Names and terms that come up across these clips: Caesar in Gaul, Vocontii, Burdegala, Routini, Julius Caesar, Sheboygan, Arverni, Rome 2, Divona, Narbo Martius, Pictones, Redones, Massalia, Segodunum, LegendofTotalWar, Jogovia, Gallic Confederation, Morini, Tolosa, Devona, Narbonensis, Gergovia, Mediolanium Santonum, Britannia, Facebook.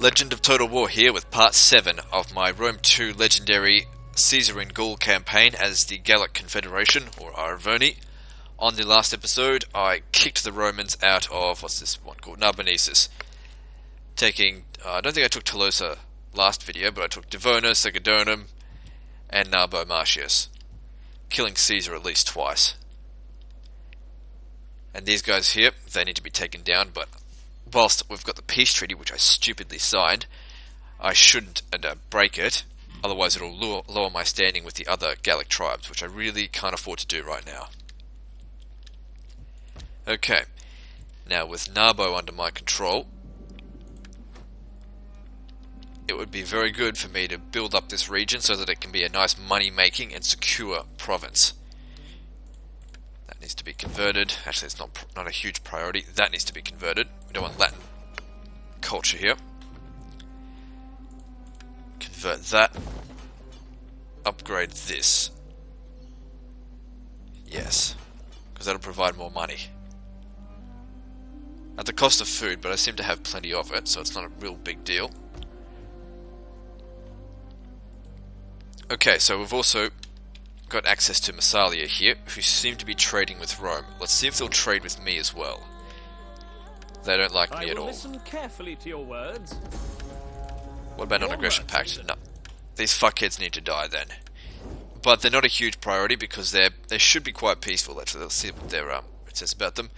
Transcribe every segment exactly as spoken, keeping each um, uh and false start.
Legend of Total War here with part seven of my Rome two legendary Caesar in Gaul campaign as the Gallic Confederation, or Arverni. On the last episode I kicked the Romans out of, what's this one called, Narbonensis. Taking, uh, I don't think I took Tolosa last video, but I took Divona, Segodunum, and Narbo Martius. Killing Caesar at least twice. And these guys here, they need to be taken down, but whilst we've got the peace treaty, which I stupidly signed, I shouldn't uh, break it, otherwise it'll lower, lower my standing with the other Gallic tribes, which I really can't afford to do right now. Okay, now with Narbo under my control, it would be very good for me to build up this region so that it can be a nice money-making and secure province. That needs to be converted. Actually, it's not not a huge priority. That needs to be converted. We don't want Latin culture here. Convert that. Upgrade this. Yes, because that'll provide more money. At the cost of food, but I seem to have plenty of it, so it's not a real big deal. Okay, so we've also got access to Massalia here, who seem to be trading with Rome. Let's see if they'll trade with me as well. They don't like I me at all. Listen carefully to your words. What about non-aggression pact? No. These fuckheads need to die then. But they're not a huge priority because they're they should be quite peaceful. Actually, let's see what their um it says about them.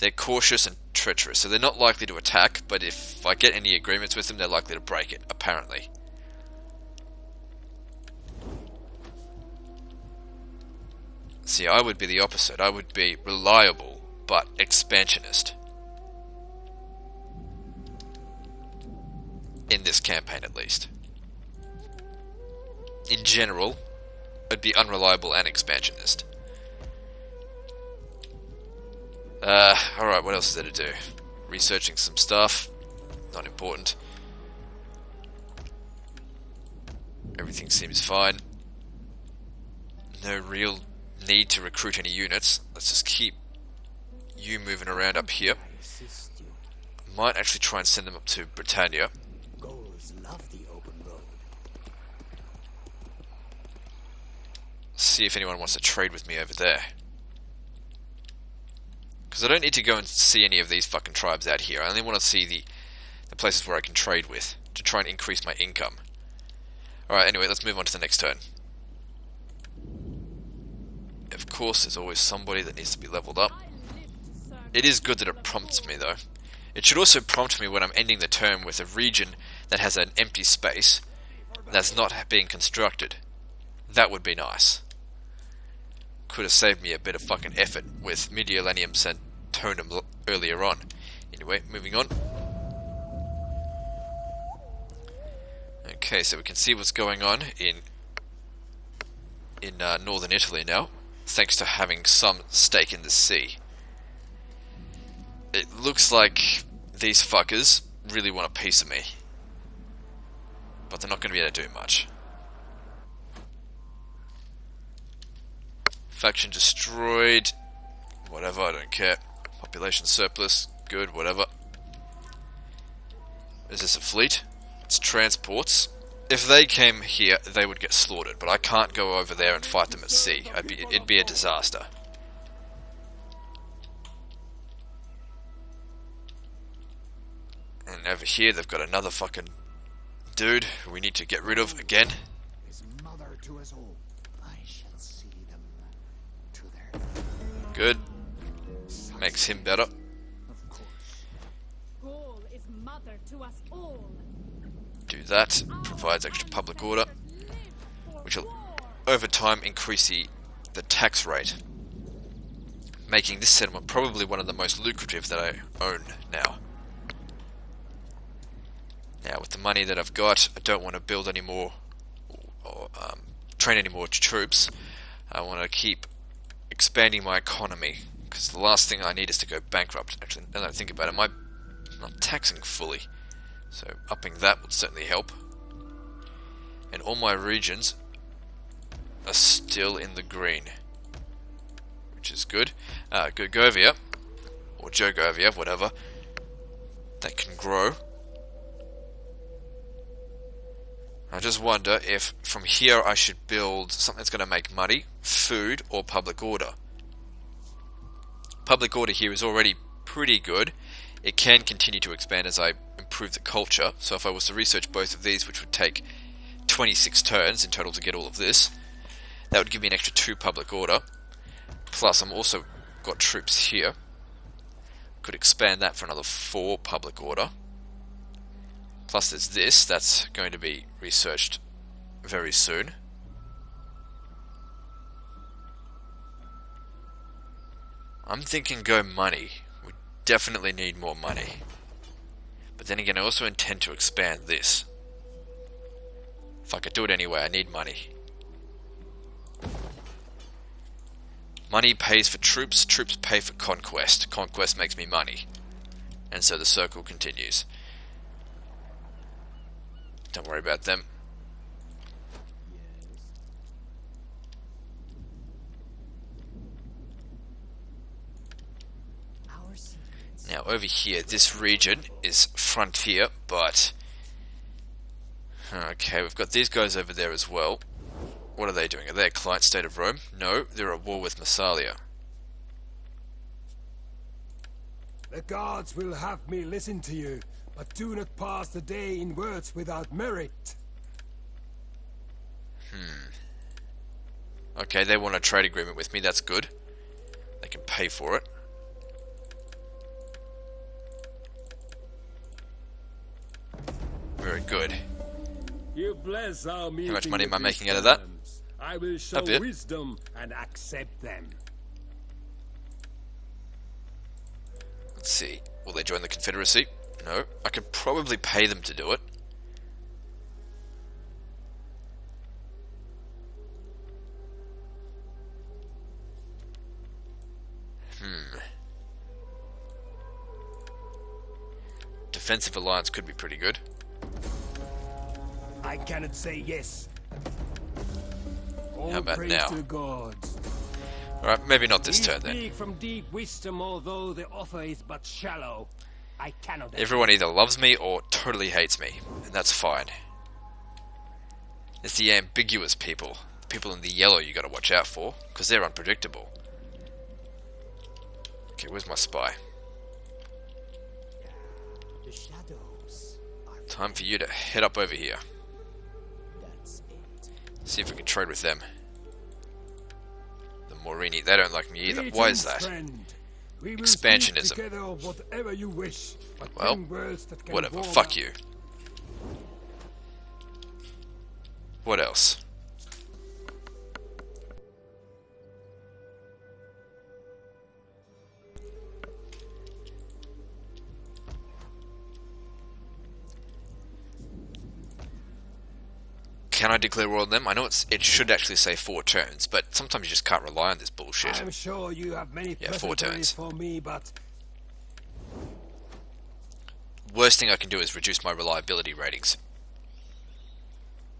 They're cautious and treacherous, so they're not likely to attack, but if I get any agreements with them, they're likely to break it, apparently. See, I would be the opposite. I would be reliable, but expansionist. In this campaign, at least. In general, I'd be unreliable and expansionist. Uh, alright, what else is there to do? Researching some stuff. Not important. Everything seems fine. No real need to recruit any units. Let's just keep you moving around up here. Might actually try and send them up to Britannia. See if anyone wants to trade with me over there. Because I don't need to go and see any of these fucking tribes out here. I only want to see the, the places where I can trade with to try and increase my income. Alright, anyway, let's move on to the next turn. Of course, there's always somebody that needs to be leveled up. It is good that it prompts me, though. It should also prompt me when I'm ending the term with a region that has an empty space that's not being constructed. That would be nice. Could have saved me a bit of fucking effort with Mediolanium Santonum earlier on. Anyway, moving on. Okay, so we can see what's going on in in uh, northern Italy now, thanks to having some stake in the sea. It looks like these fuckers really want a piece of me. But they're not going to be able to do much. Faction destroyed. Whatever, I don't care. Population surplus. Good, whatever. Is this a fleet? It's transports. If they came here, they would get slaughtered, but I can't go over there and fight them at sea. I'd be, it'd be a disaster. And over here, they've got another fucking dude who we need to get rid of again. Good. Makes him better. Do that. Provides extra public order, which will over time increase the, the tax rate, making this settlement probably one of the most lucrative that I own now. Now with the money that I've got, I don't want to build any more or um, train any more troops. I want to keep expanding my economy, because the last thing I need is to go bankrupt. Actually, now that I think about it, am I not taxing fully? So upping that would certainly help. And all my regions are still in the green, which is good. Uh, Gergovia, or Jogovia, whatever, that can grow. I just wonder if from here I should build something that's going to make money, food, or public order. Public order here is already pretty good. It can continue to expand as I improve the culture. So if I was to research both of these, which would take twenty-six turns in total to get all of this, that would give me an extra two public order. Plus, I'm also got troops here. Could expand that for another four public order. Plus there's this, that's going to be researched very soon. I'm thinking go money. We definitely need more money. But then again, I also intend to expand this. If I could do it anyway, I need money. Money pays for troops, troops pay for conquest. Conquest makes me money. And so the circle continues. Don't worry about them. Now over here, this region is frontier, but... Okay, we've got these guys over there as well. What are they doing? Are they a client state of Rome? No, they're at war with Massalia. The guards will have me listen to you. But do not pass the day in words without merit. Hmm. Okay, they want a trade agreement with me, that's good. They can pay for it. Very good. You bless our meeting. How much money am I making out of that? I will show wisdom and accept them. Let's see. Will they join the Confederacy? No, I could probably pay them to do it. Hmm. Defensive alliance could be pretty good. I cannot say yes. How about now? Alright, maybe not this turn then. From deep wisdom, although the offer is but shallow. I cannot. Everyone either loves me or totally hates me, and that's fine. It's the ambiguous people, the people in the yellow you gotta watch out for, because they're unpredictable. Okay, where's my spy? The shadows are... Time for you to head up over here. That's it. See if we can trade with them. The Morini, they don't like me either. Greetings, why is that? Friend. Expansionism. Whatever you wish, but well, whatever. Fuck you. What else? Can I declare war on them? I know it's, it should actually say four turns, but sometimes you just can't rely on this bullshit. I'm sure you have many yeah, four turns. For me, but... Worst thing I can do is reduce my reliability ratings.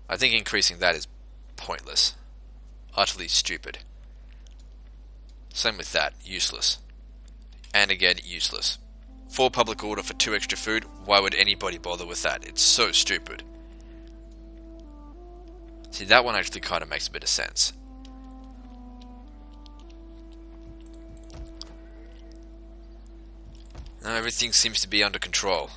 I think increasing that is pointless. Utterly stupid. Same with that. Useless. And again, useless. Four public order for two extra food. Why would anybody bother with that? It's so stupid. See, that one actually kind of makes a bit of sense. Now everything seems to be under control.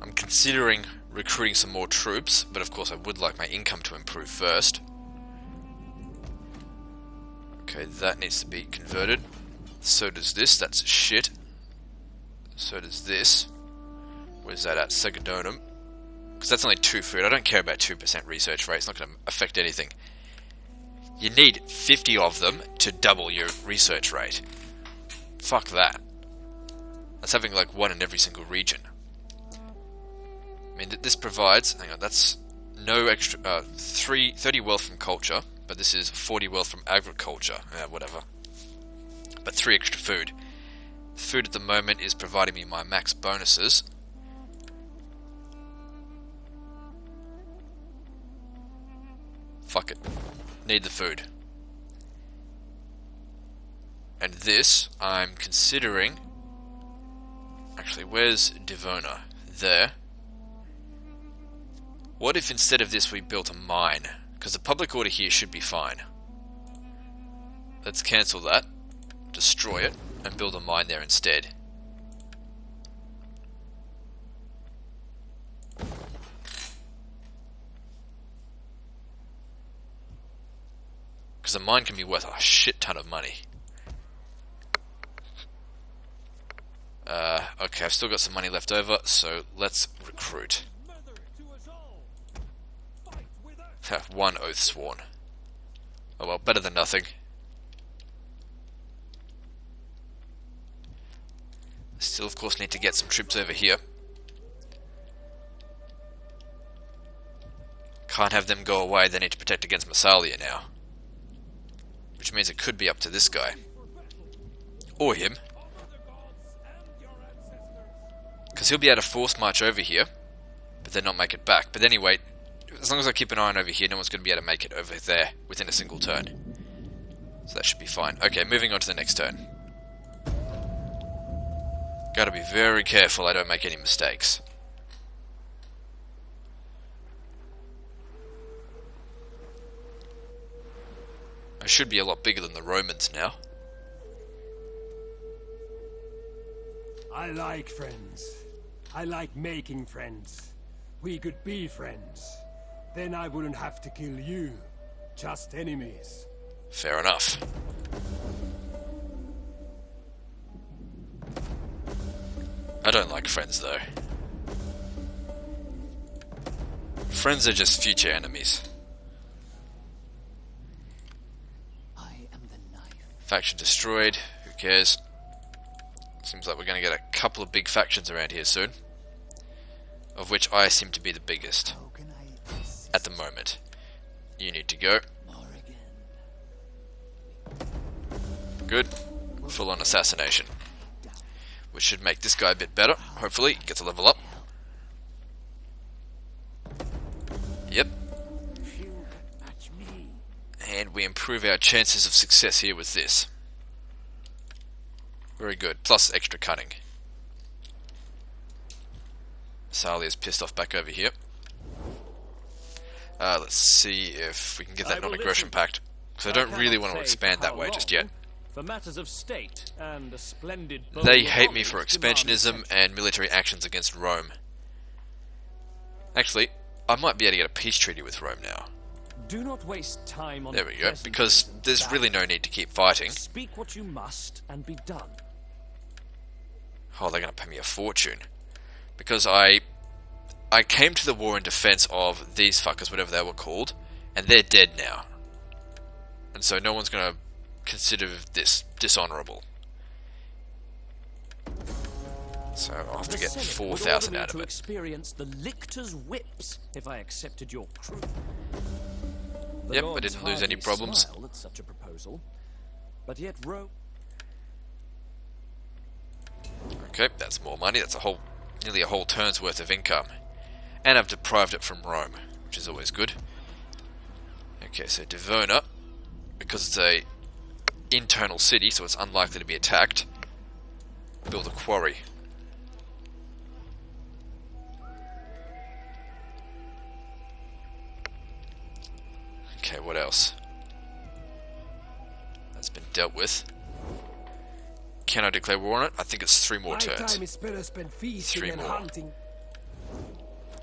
I'm considering recruiting some more troops, but of course I would like my income to improve first. Okay, that needs to be converted. So does this, that's shit. So does this. Where's that at? Segodunum. Because that's only two food. I don't care about two percent research rate. It's not going to affect anything. You need fifty of them to double your research rate. Fuck that. That's having like one in every single region. I mean, this provides... Hang on, that's no extra... Uh, three, thirty wealth from culture. But this is forty wealth from agriculture. Uh, whatever. But three extra food. Food at the moment is providing me my max bonuses. Fuck it. Need the food. And this, I'm considering... Actually, where's Divona? There. What if instead of this we built a mine? Because the public order here should be fine. Let's cancel that, destroy it, and build a mine there instead. Because a mine can be worth a shit ton of money. Uh, okay, I've still got some money left over, so let's recruit. One oath sworn. Oh well, better than nothing. Still, of course, need to get some troops over here. Can't have them go away, they need to protect against Massalia now. Which means it could be up to this guy. Or him. Because he'll be able to force march over here, but then not make it back. But anyway, as long as I keep an eye on over here, no one's going to be able to make it over there within a single turn. So that should be fine. Okay, moving on to the next turn. Gotta be very careful I don't make any mistakes. I should be a lot bigger than the Romans now. I like friends. I like making friends. We could be friends. Then I wouldn't have to kill you. Just enemies. Fair enough. I don't like friends, though. Friends are just future enemies. I am the knife. Faction destroyed. Who cares? Seems like we're going to get a couple of big factions around here soon. Of which I seem to be the biggest. At the moment. You need to go. Good. Full-on assassination. Which should make this guy a bit better, hopefully. Gets a level up. Yep. And we improve our chances of success here with this. Very good. Plus extra cunning. Salia's pissed off back over here. Uh, let's see if we can get that non-aggression pact. Because I don't really want to expand that way just yet. For matters of state and a splendid they hate me for expansionism and military actions against Rome. Actually, I might be able to get a peace treaty with Rome now. Do not waste time on there we go, because there's really no need to keep fighting. Speak what you must and be done. Oh, they're going to pay me a fortune. Because I, I came to the war in defense of these fuckers, whatever they were called, and they're dead now. And so no one's going to consider this dishonorable. So I'll have to get four thousand out of it. Experience the lictor's whips if I accepted your crew. Yep, I didn't lose any problems. At such a proposal, but yet Ro okay, that's more money. That's a whole, nearly a whole turn's worth of income, and I've deprived it from Rome, which is always good. Okay, so Devona, because it's a internal city, so it's unlikely to be attacked. Build a quarry. Okay, what else? That's been dealt with. Can I declare war on it? I think it's three more turns. Three more.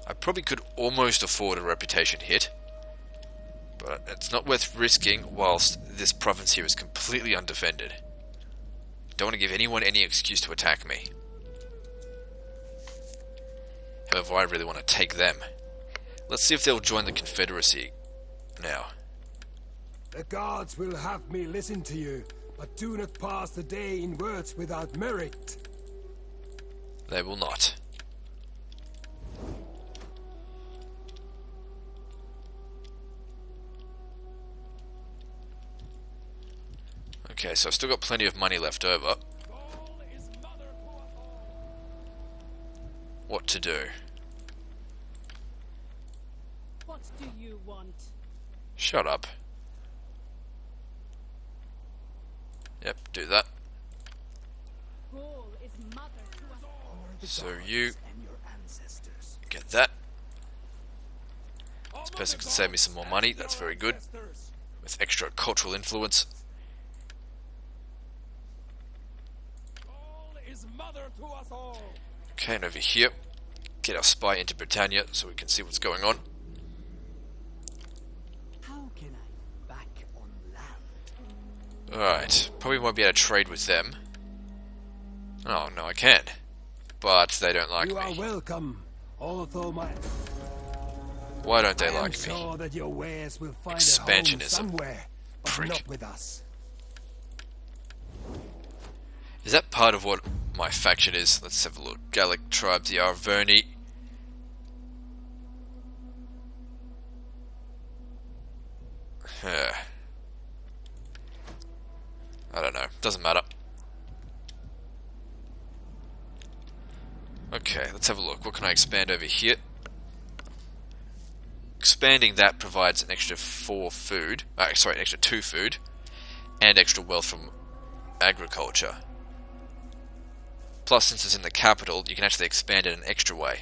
I probably could almost afford a reputation hit. But it's not worth risking whilst this province here is completely undefended. Don't want to give anyone any excuse to attack me. However, I really want to take them. Let's see if they'll join the Confederacy now. The guards will have me listen to you, but do not pass the day in words without merit. They will not. Okay, so I've still got plenty of money left over. What to do? What do you want? Shut up. Yep, do that. Gaul is mother to us all. So you get that. This person can save me some more money, that's very good. With extra cultural influence. Okay, and over here, get our spy into Britannia so we can see what's going on. Alright, probably won't be able to trade with them. Oh, no, I can. But they don't like you are me. Welcome, although my... Why don't they I like me? Sure that your wares will find expansionism. Prick. Not with us. Is that part of what my faction is? Let's have a look. Gallic tribes, the Arverni. Huh. I don't know. Doesn't matter. Okay, let's have a look. What can I expand over here? Expanding that provides an extra four food. Uh, sorry, an extra two food. And extra wealth from agriculture. Plus, since it's in the capital, you can actually expand it an extra way.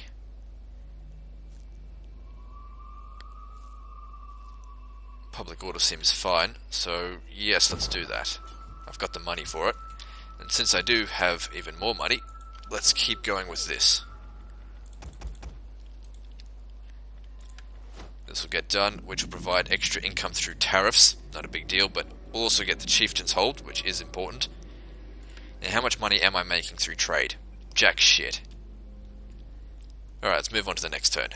Public order seems fine. So, yes, let's do that. I've got the money for it. And since I do have even more money, let's keep going with this. This will get done, which will provide extra income through tariffs. Not a big deal, but we'll also get the chieftain's hold, which is important. Now, how much money am I making through trade? Jack shit. Alright, let's move on to the next turn.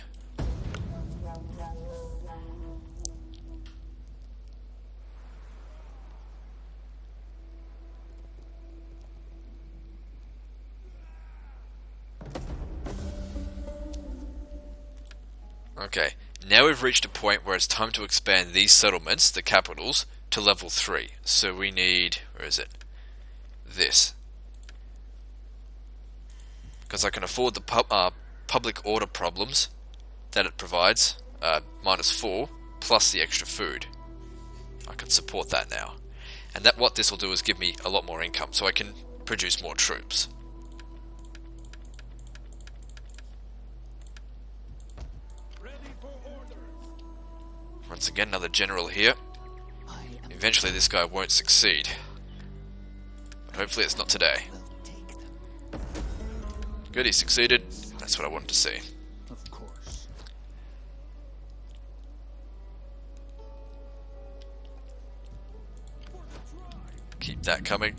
Okay, now we've reached a point where it's time to expand these settlements, the capitals, to level three. So we need... where is it? This. Because I can afford the pub, uh, public order problems that it provides, uh, minus four, plus the extra food. I can support that now. And that what this will do is give me a lot more income, so I can produce more troops. Once again, another general here. Eventually this guy won't succeed. But hopefully it's not today. Good, he succeeded. That's what I wanted to see. Of course. Keep that coming.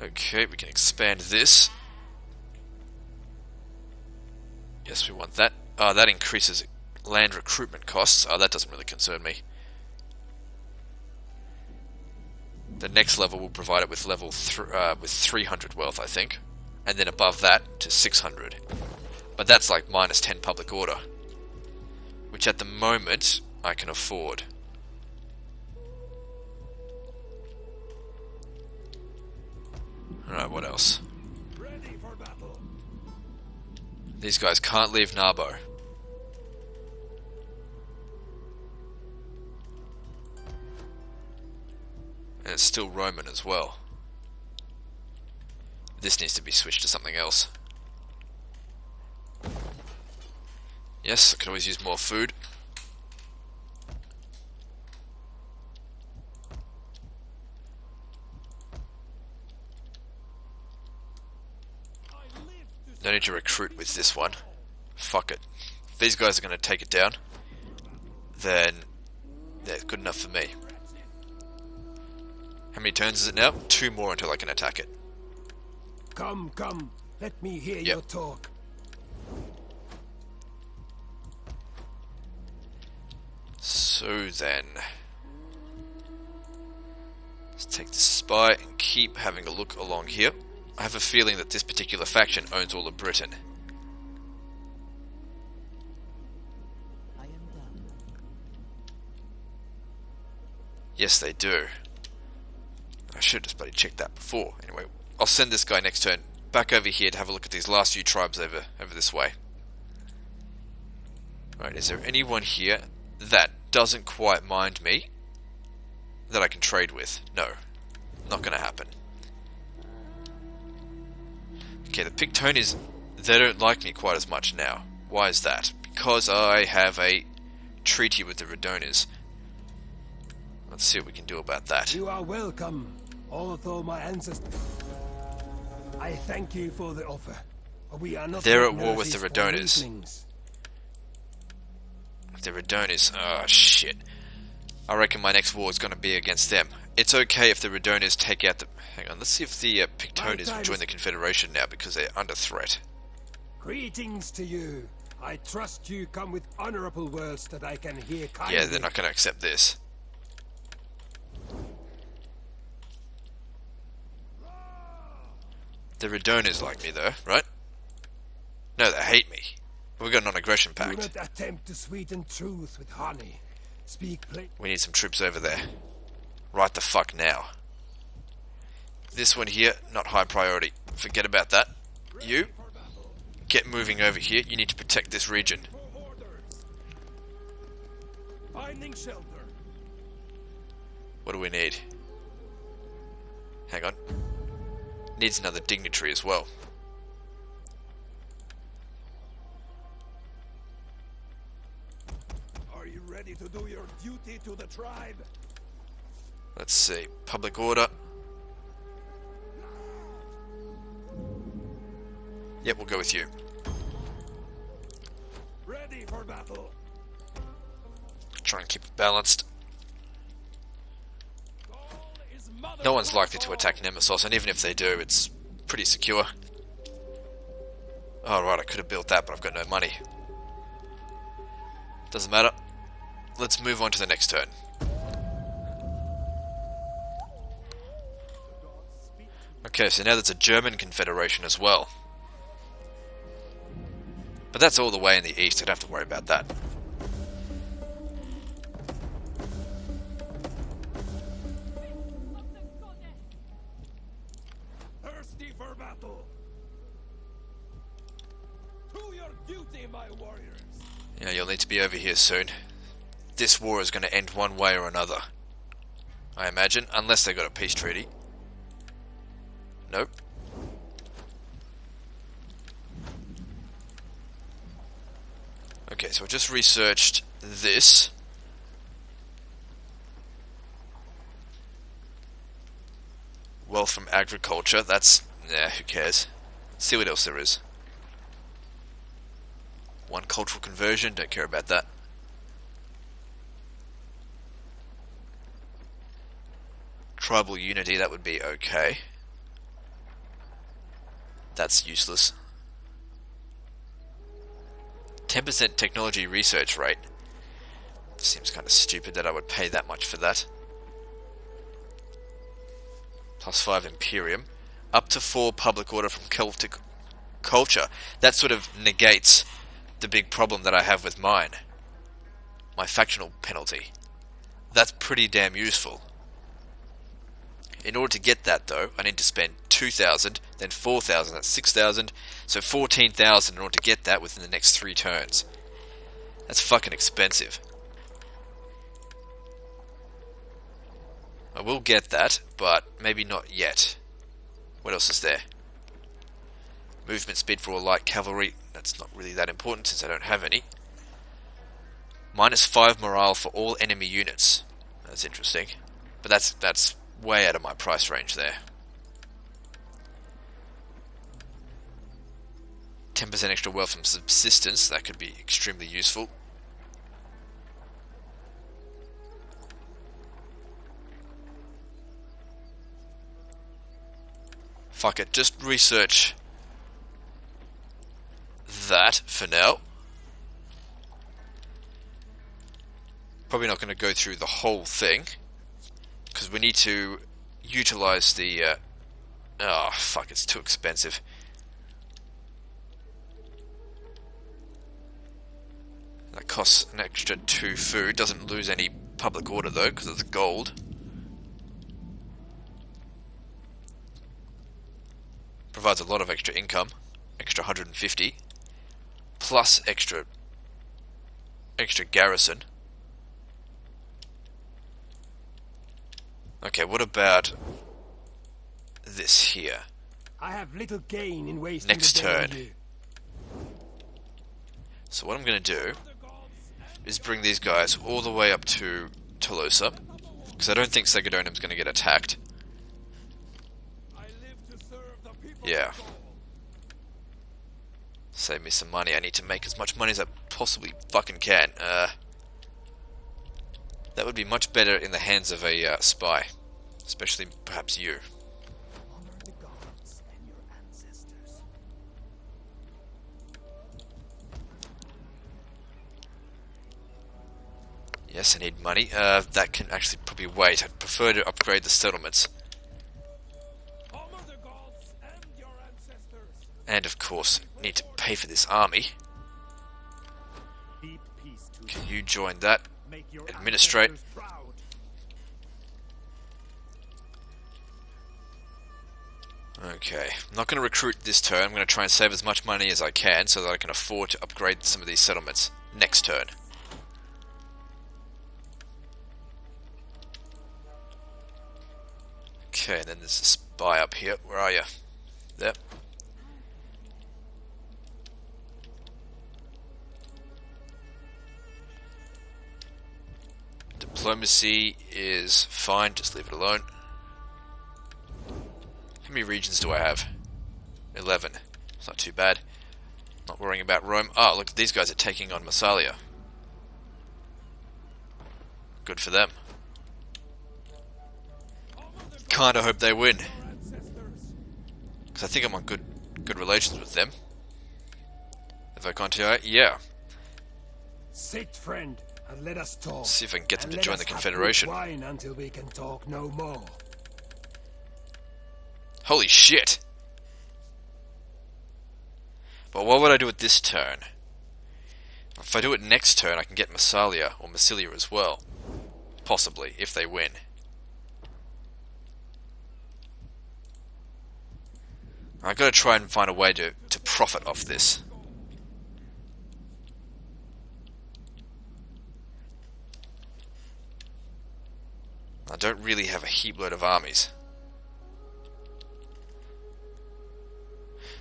Okay, we can expand this. Yes, we want that. Ah, oh, that increases land recruitment costs. Ah, oh, that doesn't really concern me. The next level will provide it with level th uh, with three hundred wealth, I think. And then above that to six hundred. But that's like minus ten public order. Which at the moment, I can afford. Alright, what else? These guys can't leave Narbo. And it's still Roman as well. This needs to be switched to something else. Yes, I can always use more food. No need to recruit with this one. Fuck it. If these guys are going to take it down, then that's good enough for me. How many turns is it now? Two more until I can attack it. Come, come. Let me hear yep. your talk. So then... let's take this spy and keep having a look along here. I have a feeling that this particular faction owns all of Britain. I am done. Yes, they do. I should have just bloody checked that before. Anyway, I'll send this guy next turn back over here to have a look at these last few tribes over, over this way. Alright, is there anyone here that doesn't quite mind me that I can trade with? No, not going to happen. Okay, the Pictones, they don't like me quite as much now. Why is that? Because I have a treaty with the Redones. Let's see what we can do about that. You are welcome, although my ancestors... I thank you for the offer. We are not They're at war with the Redones. The Redones. Oh, shit. I reckon my next war is going to be against them. It's okay if the Redones take out the... Hang on, let's see if the uh, Pictones will join the Confederation now, because they're under threat. Greetings to you. I trust you come with honorable words that I can hear kindly. Yeah, they're not going to accept this. The Redones like me, though, right? No, they hate me. We've got a non-aggression pact. Do not attempt to sweeten truth with honey. Speak plain. We need some troops over there. Right the fuck now. This one here, not high priority. Forget about that. You, get moving over here. You need to protect this region. Finding shelter. What do we need? Hang on. Needs another dignitary as well. Are you ready to do your duty to the tribe? Let's see. Public order. Yep, we'll go with you. Ready for battle. Try and keep it balanced. No one's likely to attack Nemesis, and even if they do, it's pretty secure. Oh, right, I could have built that, but I've got no money. Doesn't matter. Let's move on to the next turn. Okay, so now there's a German Confederation as well. But that's all the way in the east, I don't have to worry about that. Yeah, you'll need to be over here soon. This war is going to end one way or another, I imagine, unless they got a peace treaty. Nope. Okay, so I just researched this. Wealth from agriculture, that's... nah, who cares. Let's see what else there is. One cultural conversion, don't care about that. Tribal unity, that would be okay. That's useless. ten percent technology research rate. Seems kind of stupid that I would pay that much for that. Plus five Imperium. Up to four public order from Celtic culture. That sort of negates the big problem that I have with mine. My factional penalty. That's pretty damn useful. In order to get that though, I need to spend two thousand, then four thousand, that's six thousand, so fourteen thousand in order to get that within the next three turns. That's fucking expensive. I will get that, but maybe not yet. What else is there? Movement speed for all light cavalry. That's not really that important since I don't have any. Minus five morale for all enemy units. That's interesting. But that's that's way out of my price range there. ten percent extra wealth from subsistence. That could be extremely useful. Fuck it. Just research that for now. Probably not going to go through the whole thing because we need to utilize the uh, oh fuck, it's too expensive. That costs an extra two food. Doesn't lose any public order though because it's gold. Provides a lot of extra income, extra one hundred fifty. Plus extra extra garrison. Okay, what about this here? I have little gain in wasting next turn. So what I'm going to do is bring these guys all the way up to Tolosa, because I don't think Segodunum's going to get attacked. Yeah. Save me some money. I need to make as much money as I possibly fucking can. Uh, that would be much better in the hands of a uh, spy, especially perhaps you. Yes, I need money. Uh, that can actually probably wait. I'd prefer to upgrade the settlements. And of course, need to pay for this army. Can you join that? Administrate. Okay, I'm not going to recruit this turn. I'm going to try and save as much money as I can so that I can afford to upgrade some of these settlements next turn. Okay, and then there's a spy up here. Where are you? There. Diplomacy is fine, just leave it alone. How many regions do I have? eleven. It's not too bad. Not worrying about Rome. Oh, look, these guys are taking on Massalia. Good for them. Kinda hope they win, because I think I'm on good good relations with them. The Vocontii, yeah. Sit, friend, and let us talk. See if I can get them to join the Confederation. Wine until we can talk no more. Holy shit! But what would I do with this turn? If I do it next turn, I can get Massalia or Massilia as well, possibly if they win. I've got to try and find a way to, to profit off this. I don't really have a heap load of armies.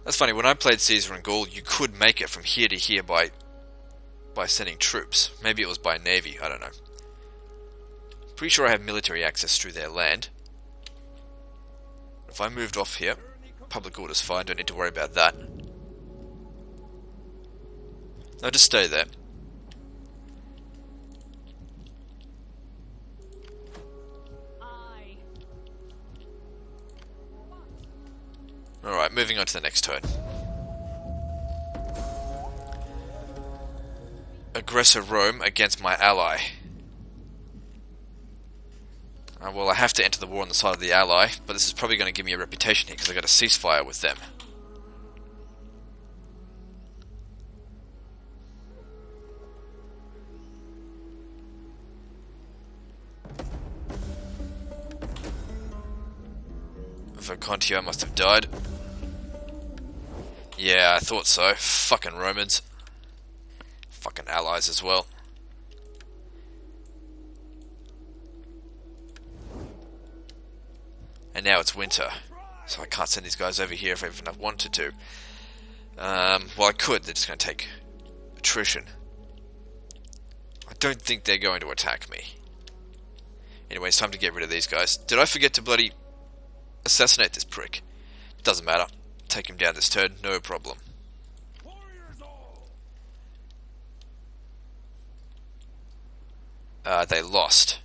That's funny, when I played Caesar in Gaul, you could make it from here to here by by sending troops. Maybe it was by navy, I don't know. Pretty sure I have military access through their land. If I moved off here, public order's fine, don't need to worry about that. No, just stay there. Alright, moving on to the next turn. Aggressor Rome against my ally. Uh, well, I have to enter the war on the side of the ally, but this is probably going to give me a reputation here because I got a ceasefire with them. Vocontii must have died. Yeah, I thought so. Fucking Romans. Fucking allies as well. And now it's winter, so I can't send these guys over here if I even have wanted to. Um, well, I could. They're just going to take attrition. I don't think they're going to attack me. Anyway, it's time to get rid of these guys. Did I forget to bloody assassinate this prick? Doesn't matter. Take him down this turn, no problem. Uh, they lost.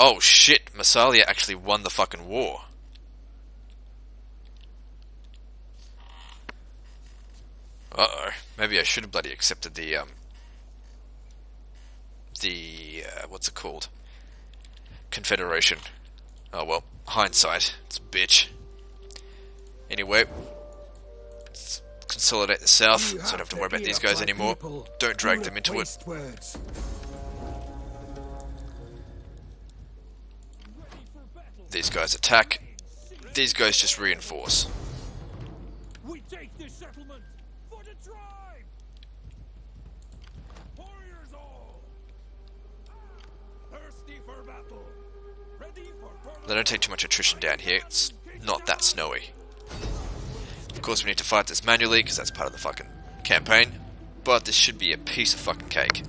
Oh shit! Massalia actually won the fucking war. Uh-oh. Maybe I should have bloody accepted the, um... The... Uh, what's it called? Confederation. Oh, well. Hindsight. It's a bitch. Anyway. Let's consolidate the south, so I don't have to worry about these guys anymore. Don't drag them into it. These guys attack. These guys just reinforce. We take this settlement for the tribe. Warriors all. Thirsty for battle. Ready for. They don't take too much attrition down here. It's not that snowy. Of course we need to fight this manually, because that's part of the fucking campaign. But this should be a piece of fucking cake.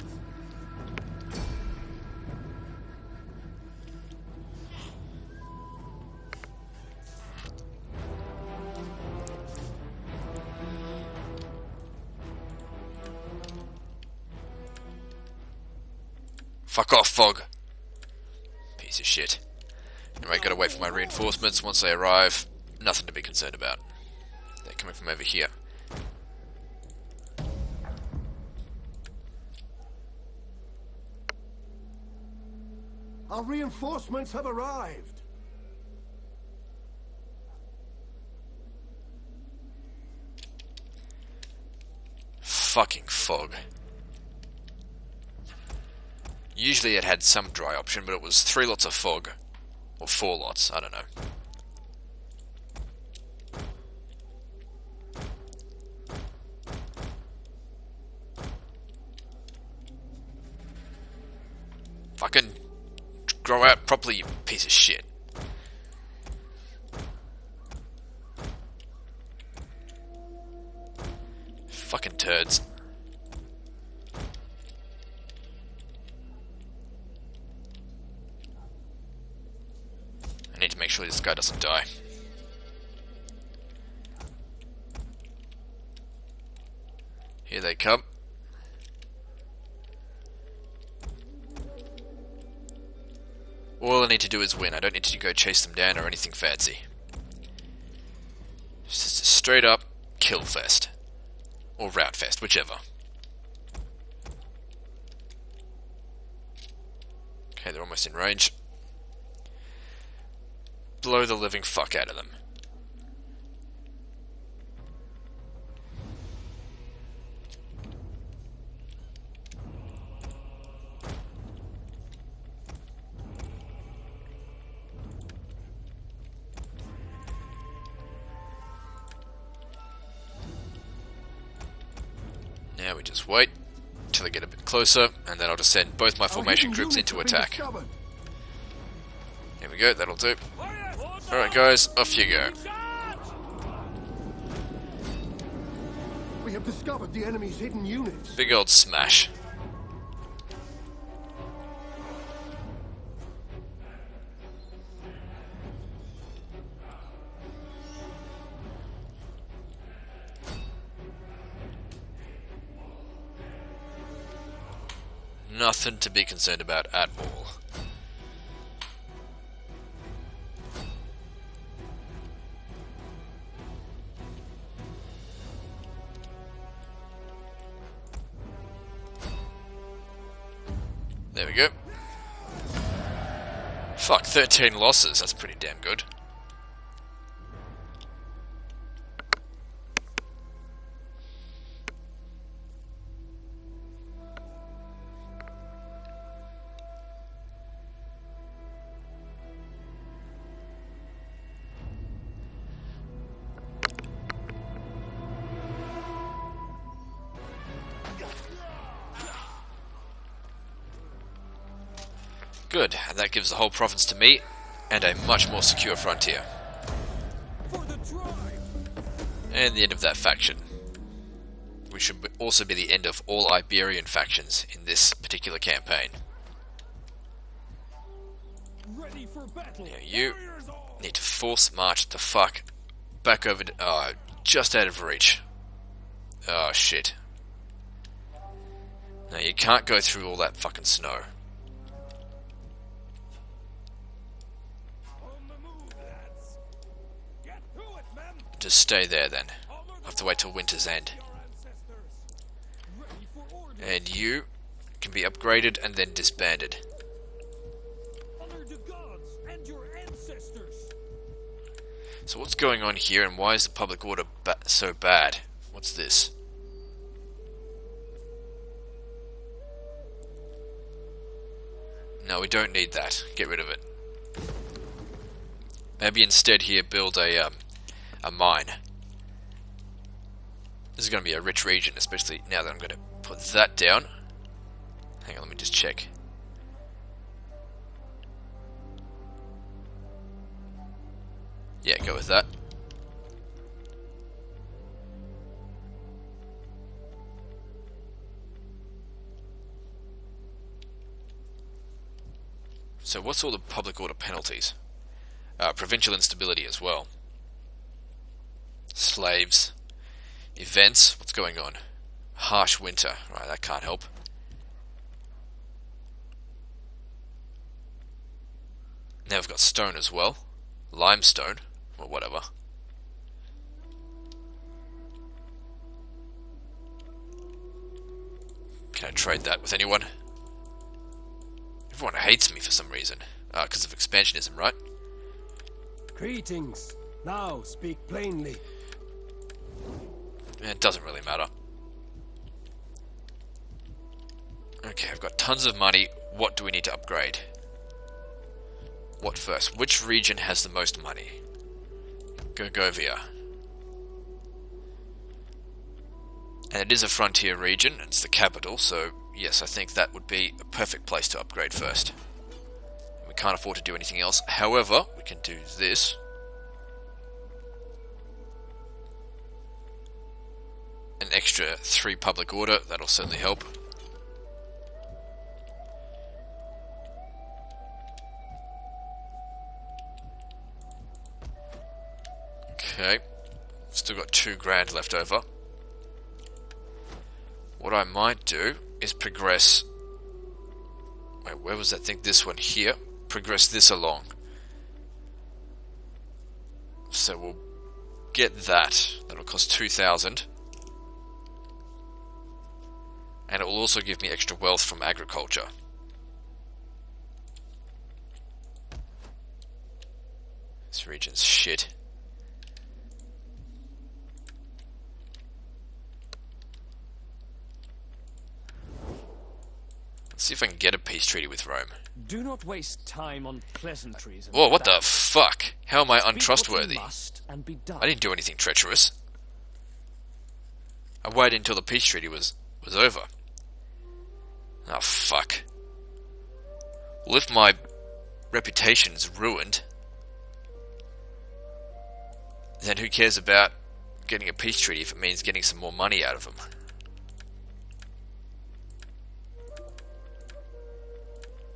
Fuck off, fog. Piece of shit. Anyway, gotta wait for my reinforcements. Once they arrive, nothing to be concerned about. They're coming from over here. Our reinforcements have arrived. Fucking fog. Usually it had some dry option, but it was three lots of fog. Or four lots, I don't know. Fucking grow out properly, you piece of shit. Fucking turds. Need to make sure this guy doesn't die. Here they come. All I need to do is win. I don't need to go chase them down or anything fancy. Just a straight up kill fest. Or rout fest, whichever. Okay, they're almost in range. Blow the living fuck out of them. Now we just wait till they get a bit closer, and then I'll just send both my formation groups into attack. There we go, that'll do. Alright guys, off you go. We have discovered the enemy's hidden units. Big old smash. Nothing to be concerned about at all. There we go. Fuck, thirteen losses. That's pretty damn good. Good, and that gives the whole province to me, and a much more secure frontier. And the end of that faction. Which should also be the end of all Iberian factions in this particular campaign. Now you need to force march the fuck back over to, uh, just out of reach. Oh shit. Now you can't go through all that fucking snow. Just stay there then. I'll have to wait till winter's end. And you can be upgraded and then disbanded. So what's going on here, and why is the public order ba so bad? What's this? No, we don't need that. Get rid of it. Maybe instead here build a um, a mine. This is going to be a rich region, especially now that I'm going to put that down. Hang on, let me just check. Yeah, go with that. So what's all the public order penalties? Uh, provincial instability as well. Slaves. Events. What's going on? Harsh winter. Right, that can't help. Now we've got stone as well. Limestone. Or whatever. Can I trade that with anyone? Everyone hates me for some reason. Ah, because of expansionism, right? Greetings. Now speak plainly. It doesn't really matter. Okay, I've got tons of money. What do we need to upgrade? What first? Which region has the most money? Gergovia. And it is a frontier region. It's the capital, so yes, I think that would be a perfect place to upgrade first. We can't afford to do anything else. However, we can do this. An extra three public order. That'll certainly help. Okay. Still got two grand left over. What I might do is progress... Wait, where was that thing? This one here. Progress this along. So we'll get that. That'll cost two thousand. And it will also give me extra wealth from agriculture. This region's shit. Let's see if I can get a peace treaty with Rome. Do not waste time on pleasantries. Whoa, what the fuck? How am I untrustworthy? I didn't do anything treacherous. I waited until the peace treaty was, was over. Oh, fuck. Well, if my reputation's ruined, then who cares about getting a peace treaty if it means getting some more money out of them?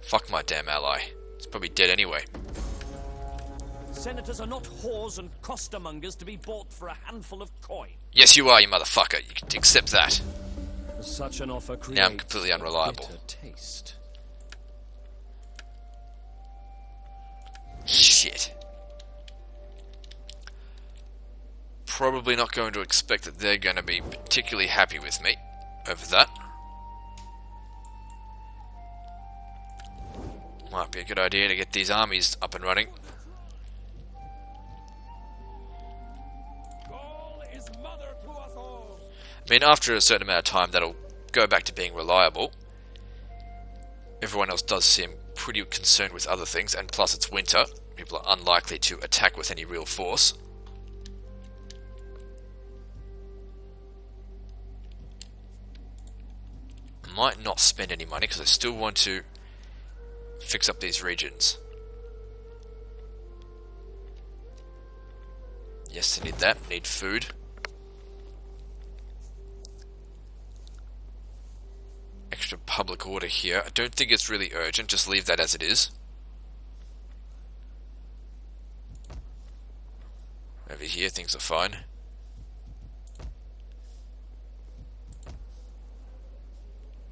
Fuck my damn ally. It's probably dead anyway. Senators are not whores and costermongers to be bought for a handful of coin. Yes, you are, you motherfucker. You can accept that. Such an offer creates now I'm completely unreliable. Taste. Shit. Probably not going to expect that they're going to be particularly happy with me over that. Might be a good idea to get these armies up and running. I mean, after a certain amount of time, that'll go back to being reliable. Everyone else does seem pretty concerned with other things, and plus it's winter. People are unlikely to attack with any real force. I might not spend any money, because I still want to fix up these regions. Yes, I need that. I need food. Extra public order here. I don't think it's really urgent. Just leave that as it is. Over here, things are fine.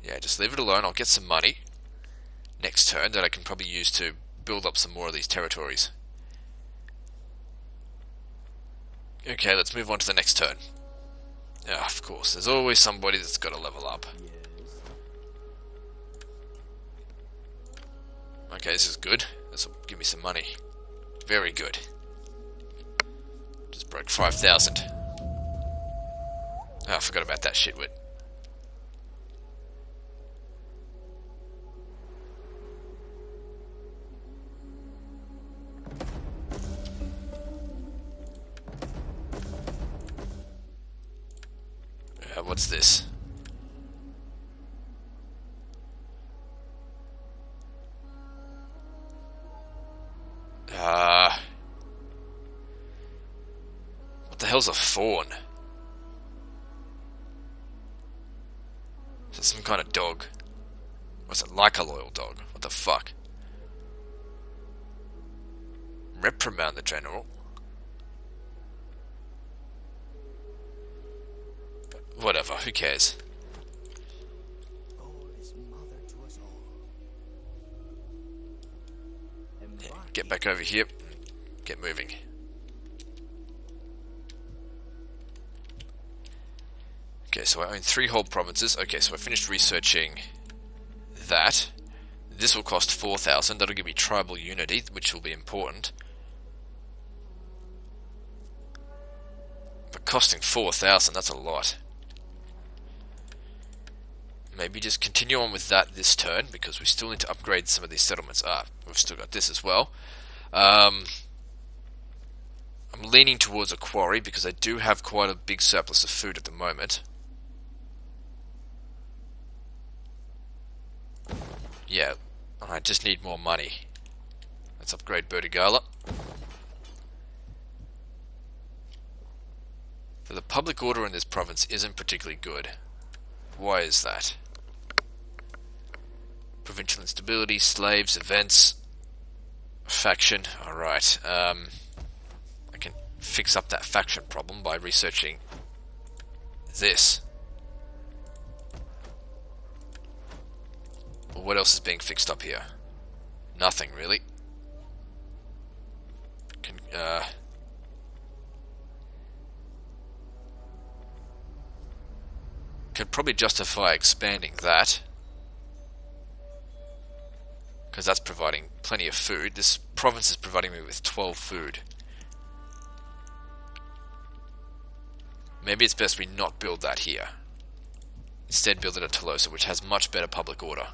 Yeah, just leave it alone. I'll get some money next turn that I can probably use to build up some more of these territories. Okay, let's move on to the next turn. Ah, of course, there's always somebody that's got to level up. Okay, this is good. This will give me some money. Very good. Just broke five thousand. Ah, I forgot about that shitwit. What's this? Ah, uh, what the hell's a fawn? Is it some kind of dog? Or is it like a loyal dog? What the fuck? reprimand the general. But whatever, who cares? Yeah, get back over here. Get moving. Okay, so I own three whole provinces. Okay, so I finished researching that. This will cost four thousand. That'll give me tribal unity, which will be important. But costing four thousand, that's a lot. Maybe just continue on with that this turn, because we still need to upgrade some of these settlements. Ah, we've still got this as well. Um, I'm leaning towards a quarry, because I do have quite a big surplus of food at the moment. Yeah, I just need more money. Let's upgrade Burdegala. So the public order in this province isn't particularly good. Why is that? Provincial instability, slaves, events, faction. Alright, um, I can fix up that faction problem by researching this. Well, what else is being fixed up here? Nothing, really. Can, uh... could probably justify expanding that, because that's providing plenty of food. This province is providing me with twelve food. Maybe it's best we not build that here. Instead build it at Tolosa, which has much better public order.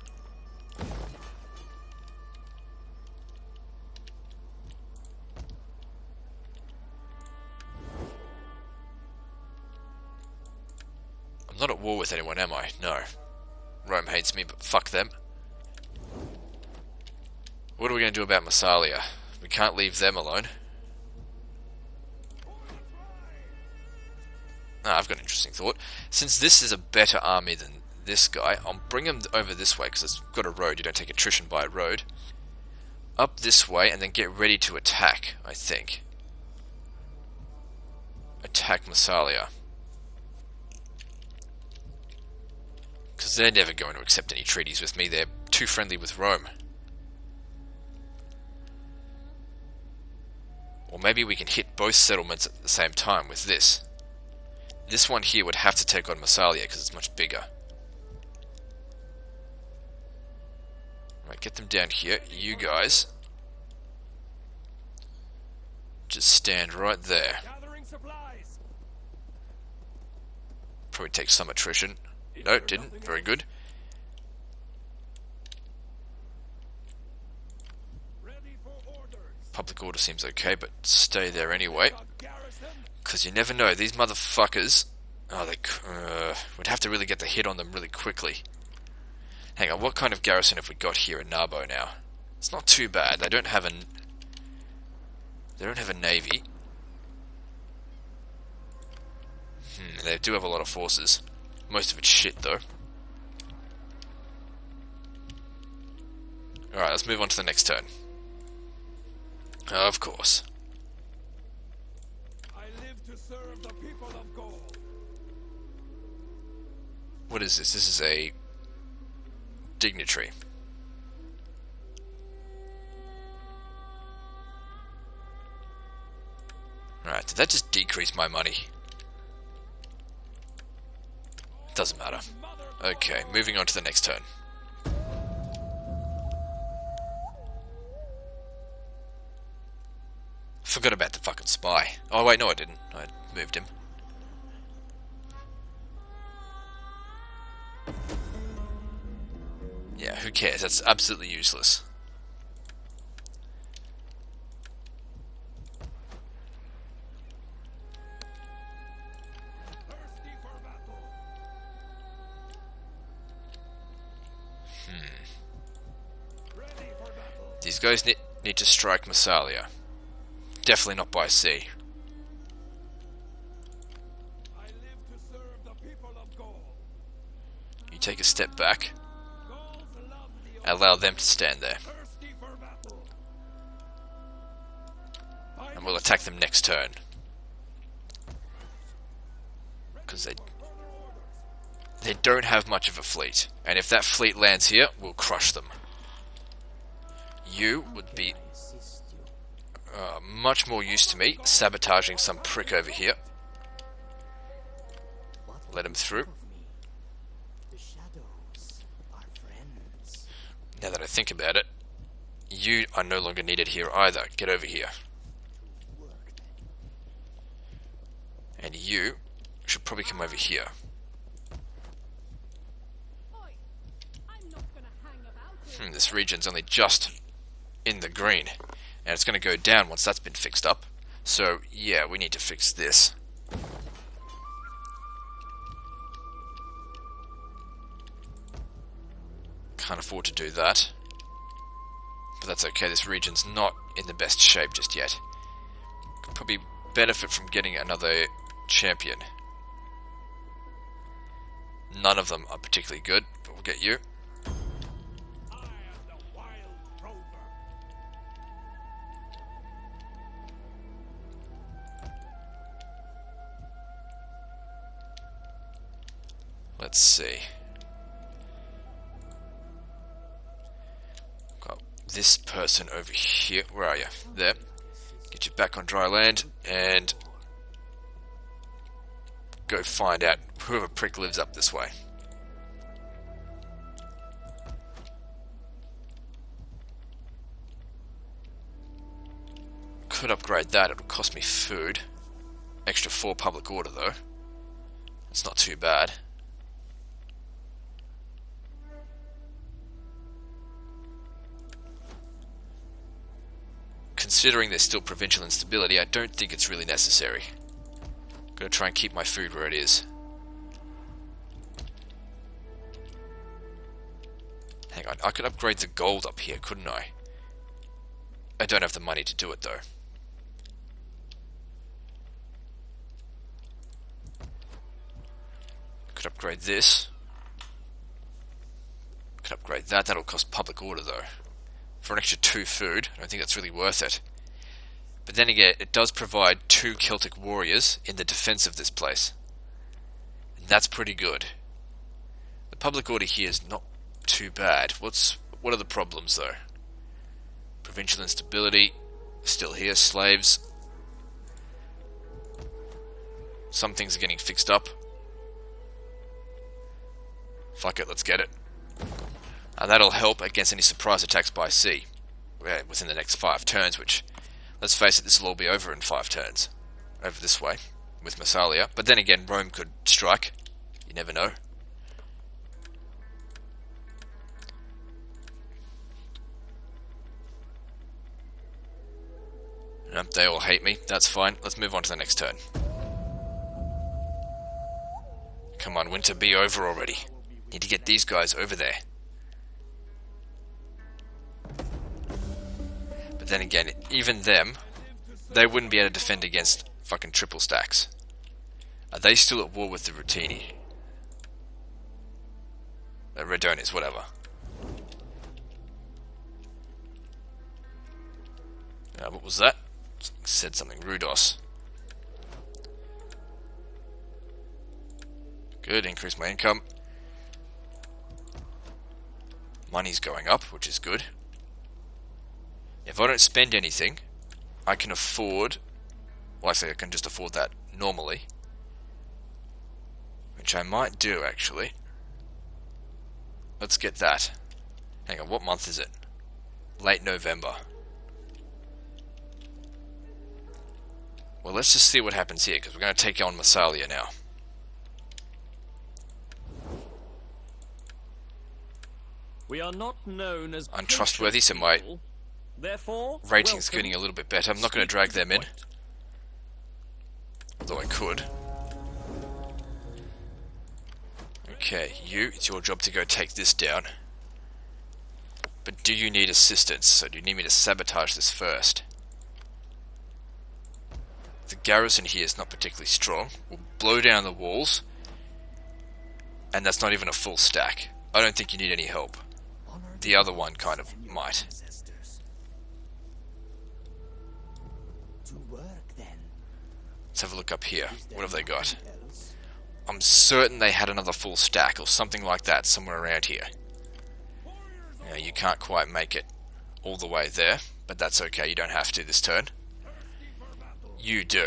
I'm not at war with anyone, am I? No. Rome hates me, but fuck them. What are we going to do about Massalia? We can't leave them alone. Ah, I've got an interesting thought. Since this is a better army than this guy, I'll bring him over this way, because it's got a road. You don't take attrition by a road. Up this way, and then get ready to attack, I think. Attack Massalia. Because they're never going to accept any treaties with me. They're too friendly with Rome. Or maybe we can hit both settlements at the same time with this. This one here would have to take on Massalia, because it's much bigger. Right, get them down here. You guys. Just stand right there. Probably take some attrition. No, it didn't. Very good. Public order seems okay, but stay there anyway. Because you never know. These motherfuckers... Oh, they... Uh, would have to really get the hit on them really quickly. Hang on, what kind of garrison have we got here in Narbo now? It's not too bad. They don't have a... They don't have a navy. Hmm, they do have a lot of forces. Most of it's shit, though. Alright, let's move on to the next turn. Uh, of course. To serve the people of Gaul. What is this? This is a dignitary. Alright, did that just decrease my money? Doesn't matter. Okay, moving on to the next turn. Forgot about the fucking spy. Oh wait, no I didn't. I moved him. Yeah, who cares? That's absolutely useless. Hmm. These guys ne need to strike Massalia. Definitely not by sea. I live to serve the people of Gaul. You take a step back. Allow them to stand there. and we'll attack them next turn. Because they, they don't have much of a fleet. And if that fleet lands here, we'll crush them. You would be uh, much more used to me sabotaging some prick over here. Let him through. Now that I think about it, you are no longer needed here either. Get over here. And you should probably come over here. Hmm, this region's only just in the green. And it's going to go down once that's been fixed up. So, yeah, we need to fix this. Can't afford to do that. But that's okay, this region's not in the best shape just yet. Could probably benefit from getting another champion. None of them are particularly good, but we'll get you. I am the wild rover. Let's see. This person over here, where are you? There. Get you back on dry land and go find out whoever prick lives up this way. Could upgrade that, it'll cost me food. Extra four public order though. It's not too bad. Considering there's still provincial instability, I don't think it's really necessary. I'm going to try and keep my food where it is. Hang on, I could upgrade the gold up here, couldn't I? I don't have the money to do it, though. Could upgrade this. Could upgrade that, that'll cost public order, though. For an extra two food, I don't think that's really worth it. But then again, it does provide two Celtic warriors in the defense of this place. And that's pretty good. The public order here is not too bad. What's what are the problems though? Provincial instability, still here, slaves. Some things are getting fixed up. Fuck it, let's get it. And that'll help against any surprise attacks by sea within the next five turns, which, let's face it, this will all be over in five turns. Over this way, with Massalia. But then again, Rome could strike. You never know. Nope, they all hate me. That's fine. Let's move on to the next turn. Come on, winter, be over already. Need to get these guys over there. Then again, even them, they wouldn't be able to defend against fucking triple stacks. Are they still at war with the Routini? The Redones, whatever. Uh, what was that? Said something. Rudos. Good, increase my income. Money's going up, which is good. If I don't spend anything, I can afford, well actually I can just afford that normally, which I might do actually. Let's get that. Hang on, what month is it? Late November. Well, let's just see what happens here, because we're going to take on Massalia now. We are not known as untrustworthy, so my Therefore, rating's getting a little bit better. I'm not going to drag them in. Although I could. Okay, you, it's your job to go take this down. But do you need assistance? So do you need me to sabotage this first? The garrison here is not particularly strong. We'll blow down the walls. And that's not even a full stack. I don't think you need any help. The other one kind of might. Let's have a look up here. What have they got? I'm certain they had another full stack or something like that somewhere around here. Now, you can't quite make it all the way there, but that's okay. You don't have to this turn. You do.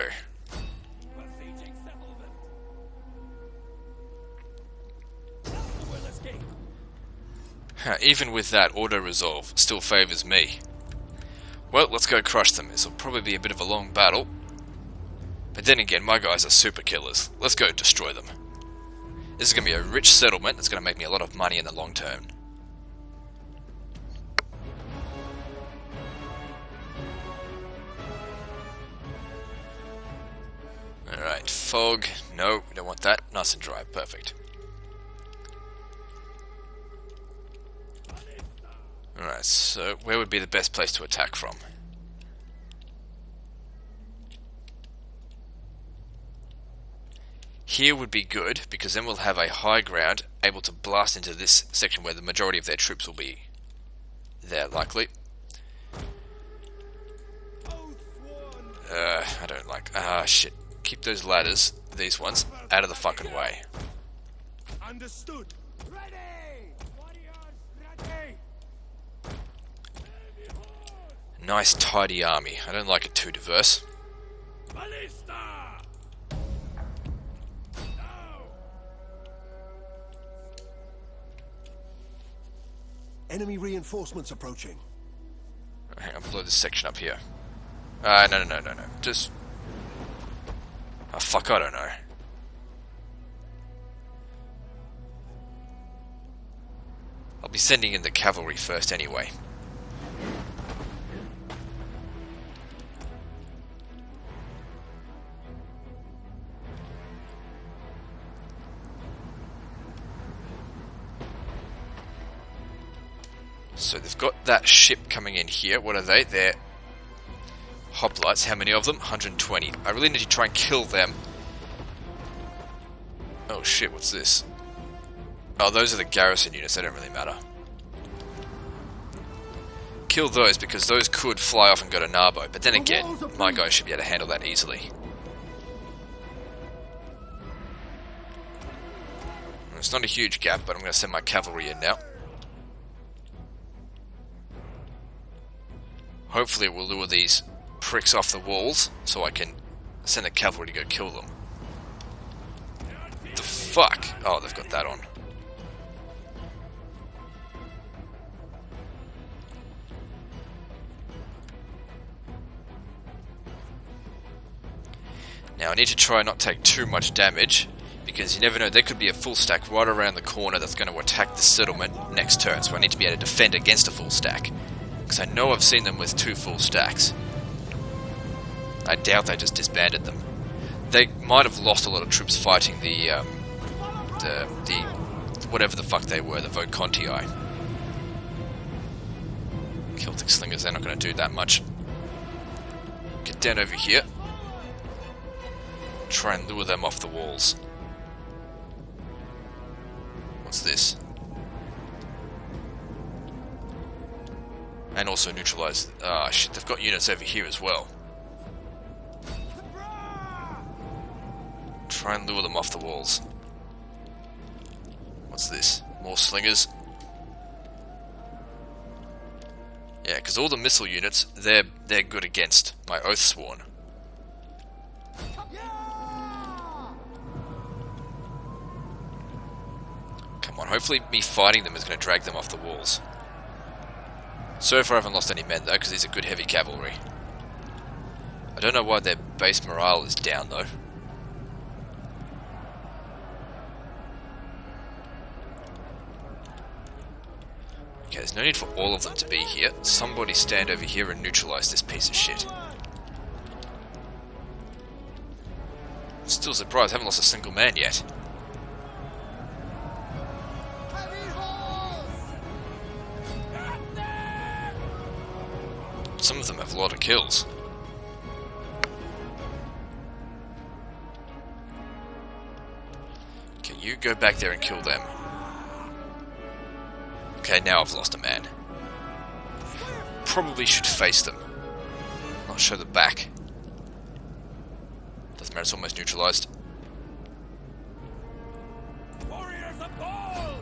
Huh, even with that, auto-resolve still favours me. Well, let's go crush them. This will probably be a bit of a long battle. But then again, my guys are super killers. Let's go destroy them. This is going to be a rich settlement that's going to make me a lot of money in the long term. Alright, fog. No, we don't want that. Nice and dry. Perfect. Alright, so where would be the best place to attack from? Here would be good, because then we'll have a high ground able to blast into this section where the majority of their troops will be there, likely. Uh, I don't like... Ah, shit. Keep those ladders, these ones, out of the fucking way. Understood. Nice tidy army. I don't like it too diverse. Ballista! Enemy reinforcements approaching. Hang on, blow this section up here. Ah, uh, no, no, no, no, no. Just... Oh, fuck, I don't know. I'll be sending in the cavalry first anyway. So they've got that ship coming in here. What are they? They're hoplites. How many of them? one hundred twenty. I really need to try and kill them. Oh shit, what's this? Oh, those are the garrison units. They don't really matter. Kill those, because those could fly off and go to Narbo. But then again, my guys should be able to handle that easily. It's not a huge gap, but I'm going to send my cavalry in now. Hopefully it will lure these pricks off the walls, so I can send the cavalry to go kill them. The fuck? Oh, they've got that on. Now I need to try and not take too much damage, because you never know, there could be a full stack right around the corner that's going to attack the settlement next turn, so I need to be able to defend against a full stack. Because I know I've seen them with two full stacks. I doubt they just disbanded them. They might have lost a lot of troops fighting the, um, the, the, whatever the fuck they were, the Vocontii. Celtic Slingers, they're not going to do that much. Get down over here. Try and lure them off the walls. What's this? And also neutralize... Ah, shit, they've got units over here as well. Try and lure them off the walls. What's this? More slingers? Yeah, because all the missile units, they're, they're good against my Oathsworn. Come on, hopefully me fighting them is going to drag them off the walls. So far I haven't lost any men though, because these are good heavy cavalry. I don't know why their base morale is down though. Okay, there's no need for all of them to be here. Somebody stand over here and neutralize this piece of shit. Still surprised, haven't lost a single man yet. Some of them have a lot of kills. Okay, you go back there and kill them. Okay, now I've lost a man. Probably should face them. Not show the back. Doesn't matter, it's almost neutralized. Warriors of Gaul!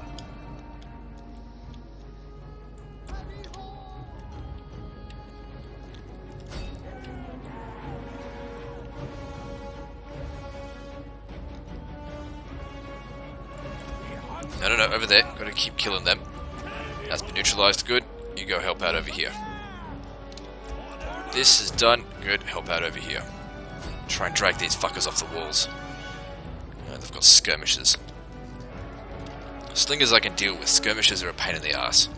No, no, no, over there. Gotta keep killing them. That's been neutralized. Good. You go help out over here. This is done. Good. Help out over here. Try and drag these fuckers off the walls. No, they've got skirmishers. Slingers I can deal with. Skirmishers are a pain in the ass.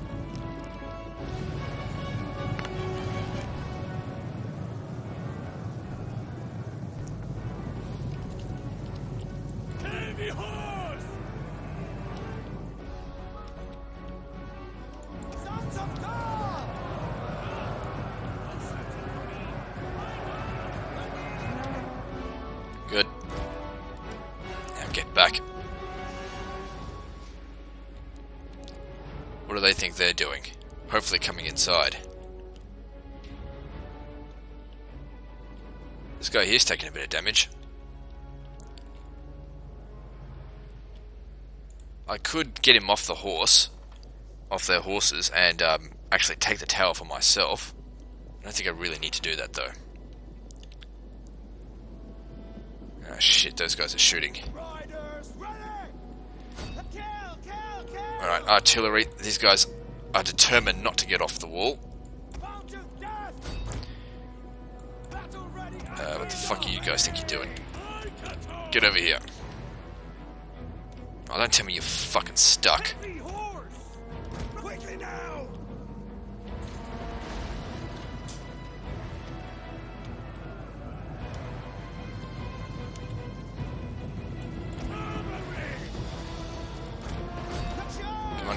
Think they're doing. Hopefully coming inside. This guy here's taking a bit of damage. I could get him off the horse, off their horses, and um, actually take the tower for myself. I don't think I really need to do that though. Ah shit, those guys are shooting. Alright, artillery. These guys are determined not to get off the wall. Uh, what the fuck are you guys think you're doing? Get over here. Oh, don't tell me you're fucking stuck.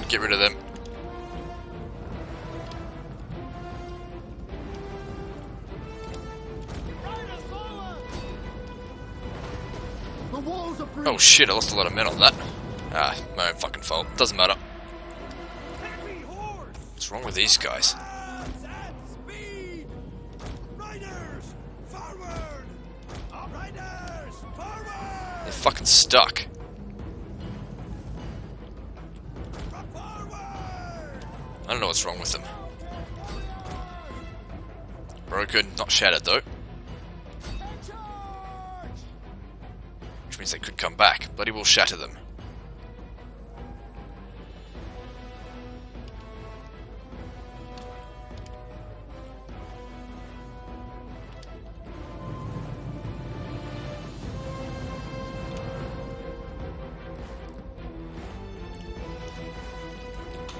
Get rid of them. Oh shit, I lost a lot of men on that. Ah, my own fucking fault. Doesn't matter. What's wrong with these guys? They're fucking stuck. I don't know what's wrong with them. Broken, not shattered though. Which means they could come back. Bloody well shatter them.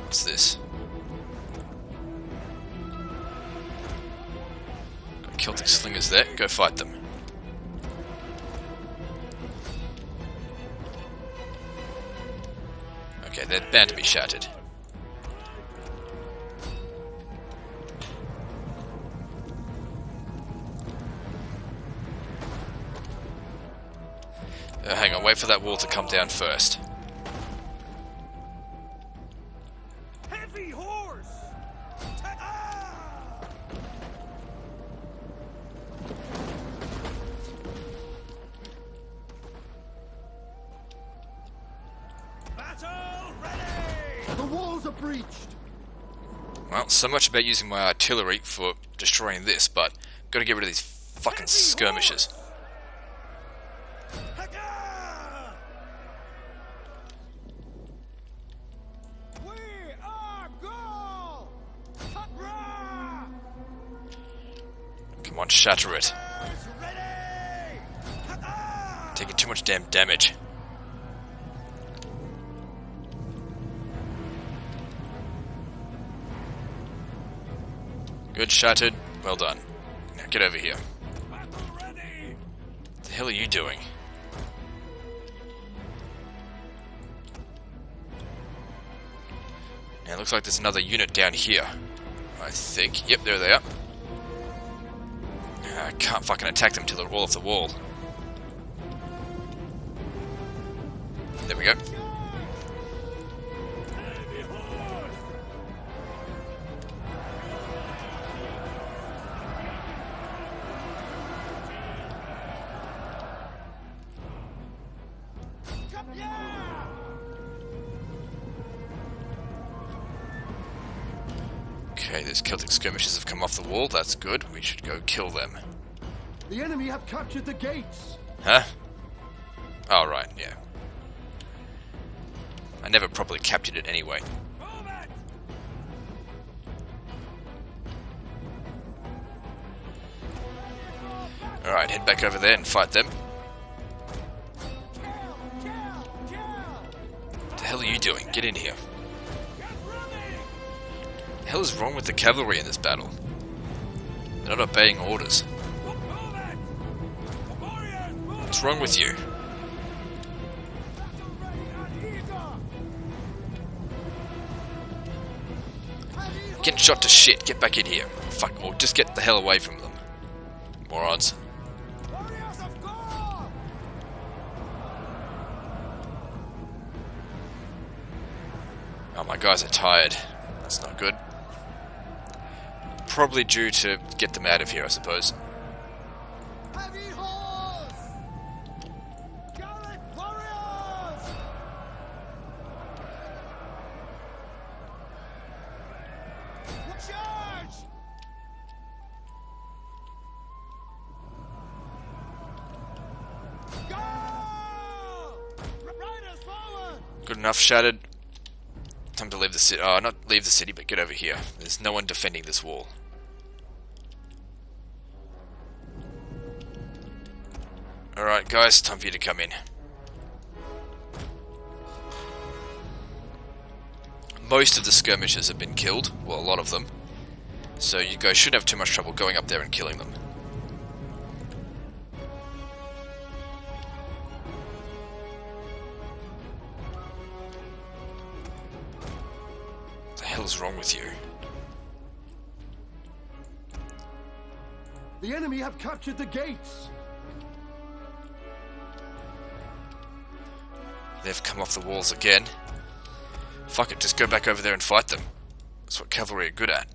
What's this? Celtic slingers there, go fight them. Okay, they're bound to be shattered. Uh, hang on, wait for that wall to come down first. Well, so much about using my artillery for destroying this, but gotta get rid of these fucking skirmishers. Come on, shatter it. Taking too much damn damage. Good, shattered. Well done. Now get over here. What the hell are you doing? Now it looks like there's another unit down here, I think. Yep, there they are. I can't fucking attack them till they're all off the wall. There we go. Okay, those Celtic skirmishers have come off the wall. That's good. We should go kill them. The enemy have captured the gates. Huh? Oh, right, yeah. I never properly captured it anyway. Alright, head back over there and fight them. What the hell are you doing? Get in here. What the hell is wrong with the cavalry in this battle? They're not obeying orders. What's wrong with you? Getting shot to shit. Get back in here. Fuck, or just get the hell away from them. Morons. Oh, my guys are tired. That's not good. Probably due to get them out of here, I suppose. Good enough, shattered. Time to leave the city. Oh, not leave the city, but get over here. There's no one defending this wall. Alright, guys, time for you to come in. Most of the skirmishers have been killed. Well, a lot of them. So you guys shouldn't have too much trouble going up there and killing them. What's wrong with you? The enemy have captured the gates. They've come off the walls again. Fuck it, just go back over there and fight them. That's what cavalry are good at.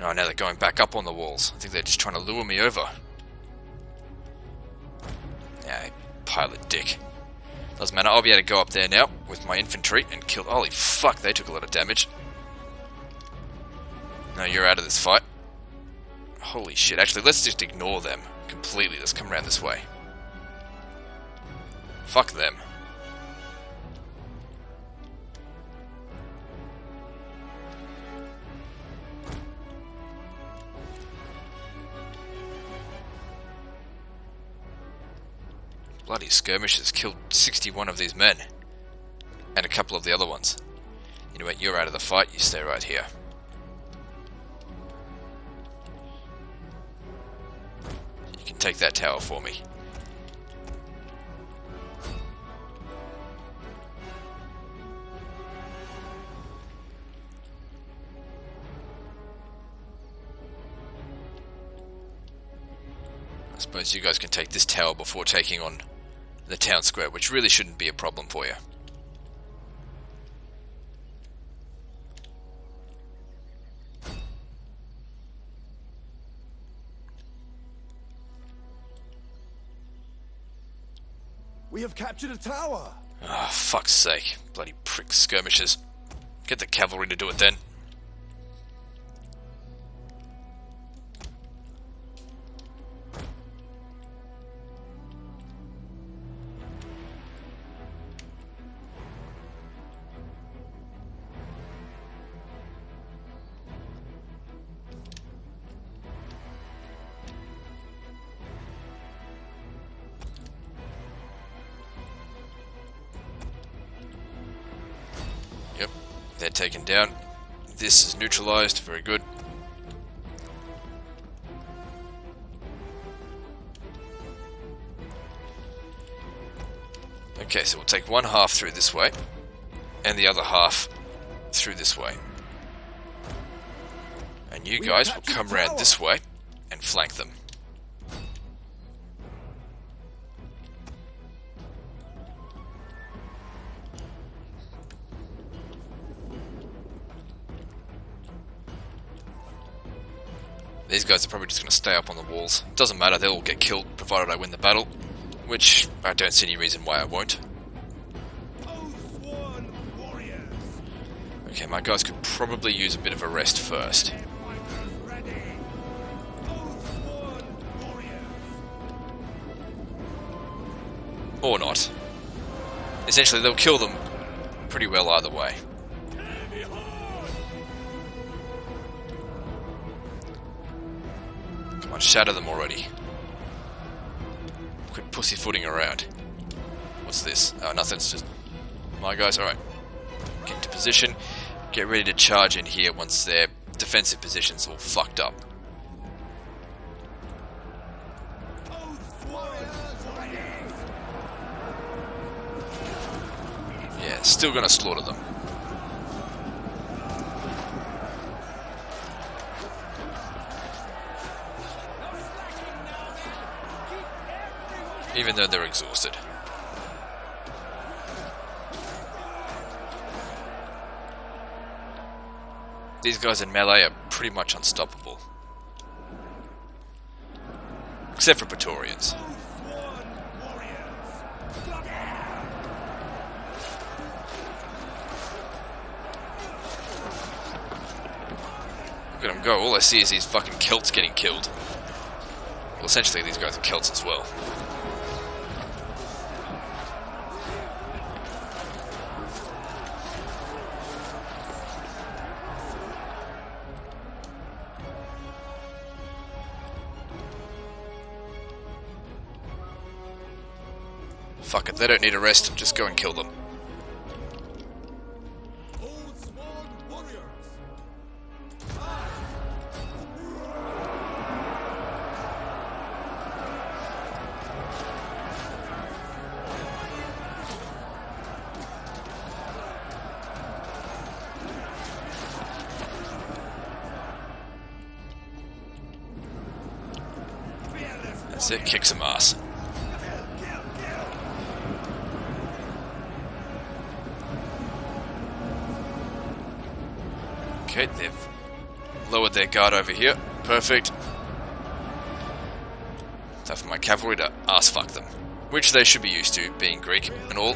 Oh, now they're going back up on the walls. I think they're just trying to lure me over. Pilot dick. Doesn't matter, I'll be able to go up there now with my infantry and kill. Holy fuck, they took a lot of damage. No, you're out of this fight. Holy shit, actually, let's just ignore them completely. Let's come around this way. Fuck them. Bloody skirmishers killed sixty-one of these men. And a couple of the other ones. You know what, you're out of the fight, you stay right here. You can take that tower for me. I suppose you guys can take this tower before taking on the town square, which really shouldn't be a problem for you. We have captured a tower! Ah, oh, fuck's sake. Bloody prick skirmishers. Get the cavalry to do it then. They're taken down. This is neutralized. Very good. Okay, so we'll take one half through this way and the other half through this way. And you guys will come around this way and flank them. These guys are probably just going to stay up on the walls. Doesn't matter, they'll all get killed provided I win the battle, which I don't see any reason why I won't. Okay, my guys could probably use a bit of a rest first. Or not. Essentially, they'll kill them pretty well either way. Come on, shatter them already. Quit pussyfooting around. What's this? Oh, nothing's just my guys. Alright. Get into position. Get ready to charge in here once their defensive position's all fucked up. Still gonna slaughter them. Even though they're exhausted. These guys in melee are pretty much unstoppable. Except for Praetorians. Look at him go, all I see is these fucking Celts getting killed. Well, essentially these guys are Celts as well. Fuck it, they don't need a rest, just go and kill them. It kicks some ass. Okay, they've lowered their guard over here. Perfect. Time for my cavalry to ass fuck them, which they should be used to, being Greek and all.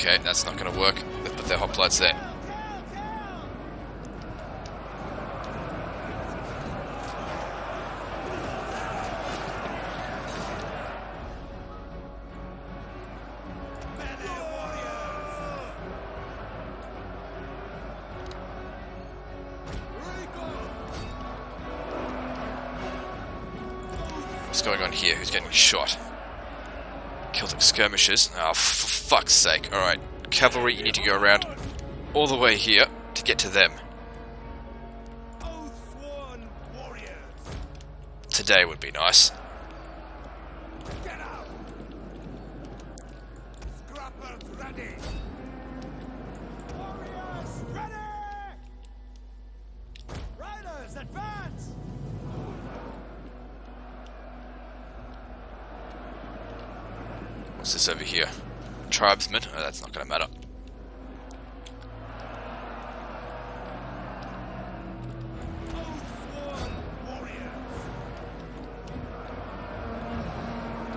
Okay, that's not going to work. Let's put their hoplites there. What's going on here? Who's getting shot? Celtic skirmishers. Oh, fuck. Fuck's sake. Alright, cavalry, you need to go around all the way here to get to them. Today would be nice. What's this over here? Tribesmen? Oh, that's not going to matter.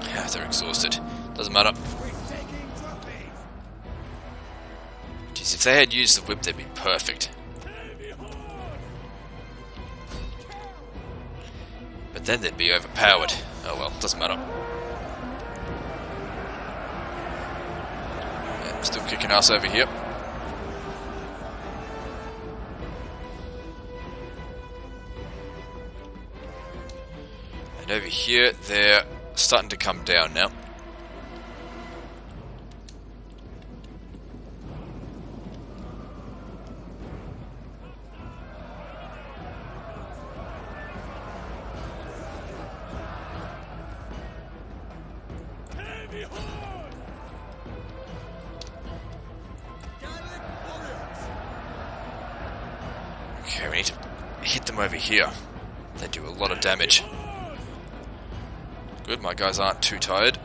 Yeah, they're exhausted. Doesn't matter. Jeez, if they had used the whip, they'd be perfect. But then they'd be overpowered. Oh well, doesn't matter. Still kicking ass over here. And over here, they're starting to come down now. Okay, we need to hit them over here. They do a lot of damage. Good, my guys aren't too tired.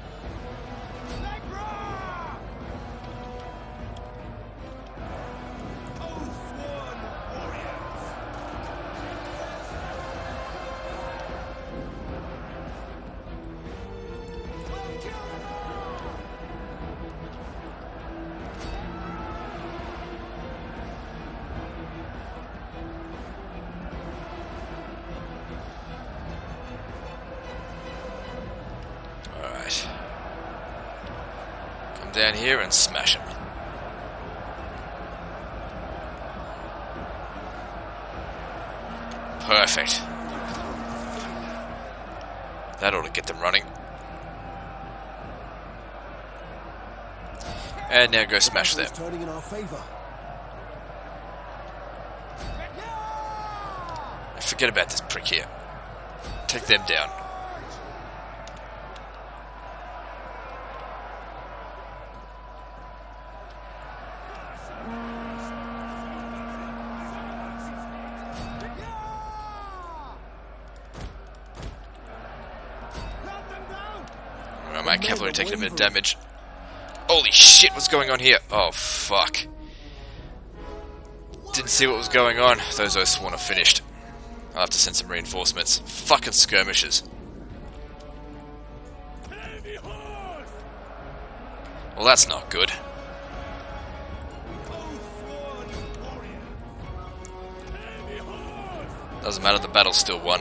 down here and smash them. Perfect. That ought to get them running. And now go smash them. Forget about this prick here. Take them down. Well, my cavalry taking a bit of damage. Holy shit, what's going on here? Oh, fuck. Didn't see what was going on. Those Oathsworn are finished. I'll have to send some reinforcements. Fucking skirmishers. Well, that's not good. Doesn't matter, the battle's still won.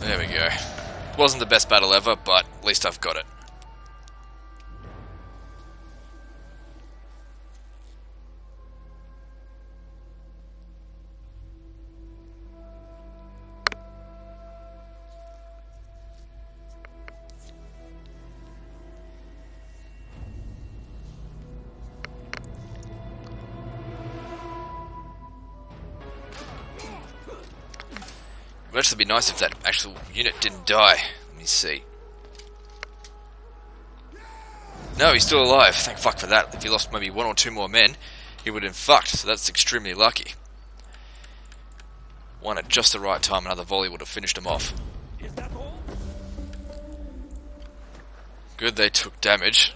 There we go. Wasn't the best battle ever, but at least I've got it. It'd actually be nice if that actual unit didn't die. Let me see. No, he's still alive. Thank fuck for that. If he lost maybe one or two more men, he would have been fucked, so that's extremely lucky. One at just the right time, another volley would have finished him off. Good, they took damage.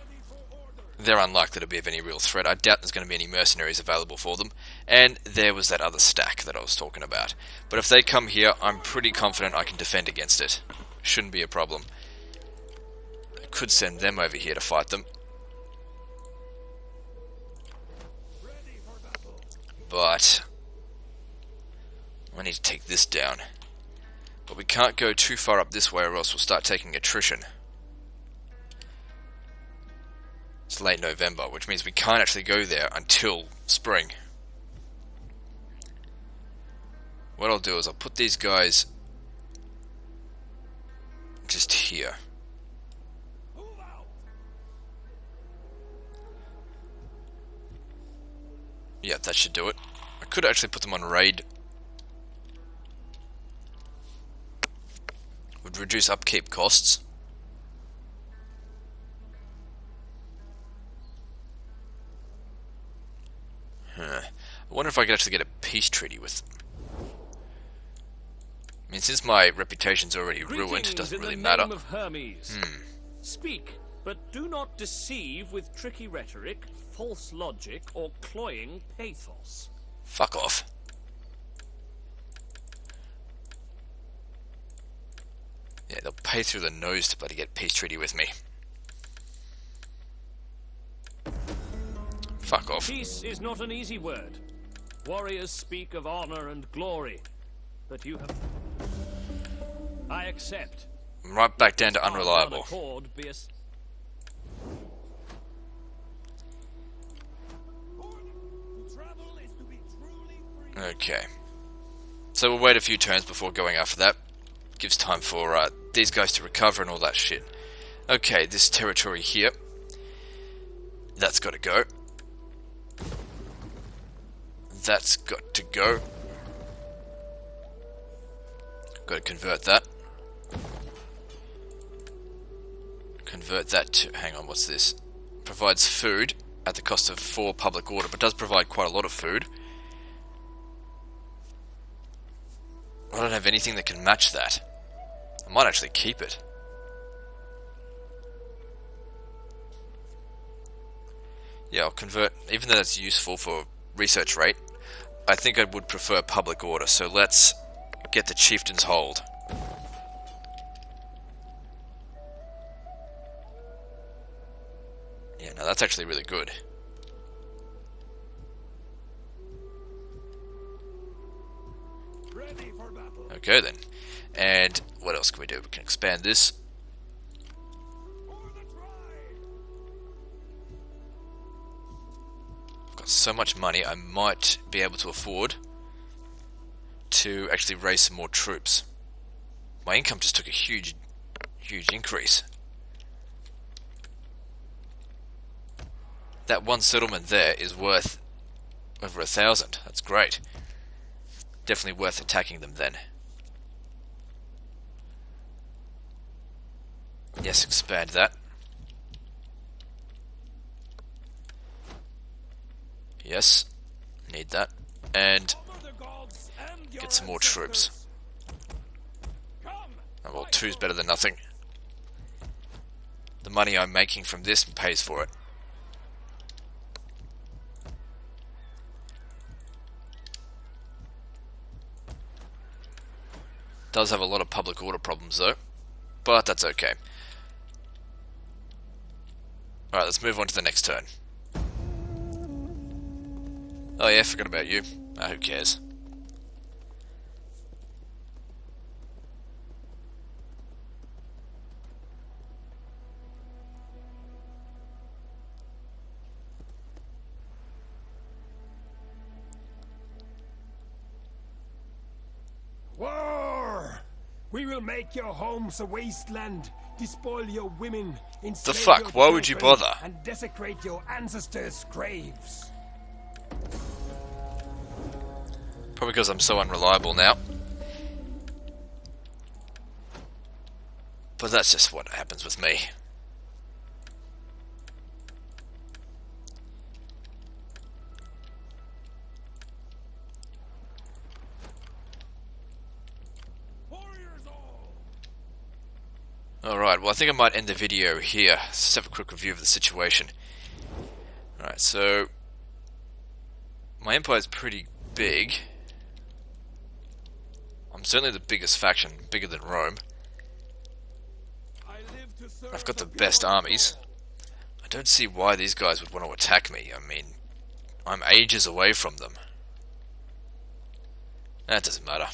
They're unlikely to be of any real threat. I doubt there's going to be any mercenaries available for them. And there was that other stack that I was talking about. But if they come here, I'm pretty confident I can defend against it. Shouldn't be a problem. I could send them over here to fight them. But I need to take this down. But we can't go too far up this way or else we'll start taking attrition. It's late November, which means we can't actually go there until spring. What I'll do is I'll put these guys just here. Yeah, that should do it. I could actually put them on raid. Would reduce upkeep costs. Huh. I wonder if I could actually get a peace treaty with them. I mean, since my reputation's already ruined, it doesn't really matter. Hmm. Speak, but do not deceive with tricky rhetoric, false logic, or cloying pathos. Fuck off. Yeah, they'll pay through the nose to bloody get peace treaty with me. Fuck off. Peace is not an easy word. Warriors speak of honor and glory, but you have. I accept. I'm right back down to unreliable. Okay. So we'll wait a few turns before going after that. Gives time for uh, these guys to recover and all that shit. Okay, this territory here. That's got to go. That's got to go. Got to convert that. Convert that to... Hang on, what's this? Provides food at the cost of four public order, but does provide quite a lot of food. I don't have anything that can match that. I might actually keep it. Yeah, I'll convert... Even though that's useful for research rate, I think I would prefer public order, so let's get the chieftain's hold. Yeah, no, that's actually really good. Okay then, and what else can we do? We can expand this. I've got so much money, I might be able to afford to actually raise some more troops. My income just took a huge, huge increase. That one settlement there is worth over a thousand. That's great. Definitely worth attacking them then. Yes, expand that. Yes, need that. And get some more troops. Oh, well, two's better than nothing. The money I'm making from this pays for it. Does have a lot of public order problems though, but that's okay. Alright, let's move on to the next turn. Oh yeah, forgot about you. Oh, who cares? We will make your homes a wasteland, despoil your women, enslave the fuck? Why would you bother? And desecrate your ancestors' graves. Probably because I'm so unreliable now. But that's just what happens with me. Alright, well I think I might end the video here. Let's have a quick review of the situation. Alright, so my empire's pretty big. I'm certainly the biggest faction, bigger than Rome. I've got the best armies. I don't see why these guys would want to attack me. I mean, I'm ages away from them. That doesn't matter.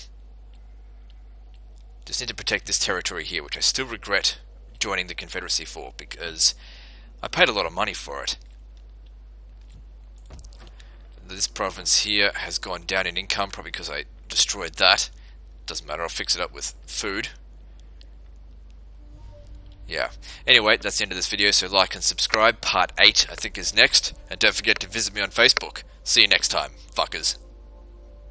Just need to protect this territory here, which I still regret joining the Confederacy for, because I paid a lot of money for it. This province here has gone down in income, probably because I destroyed that. Doesn't matter, I'll fix it up with food. Yeah. Anyway, that's the end of this video, so like and subscribe. Part eight, I think, is next. And don't forget to visit me on Facebook. See you next time, fuckers.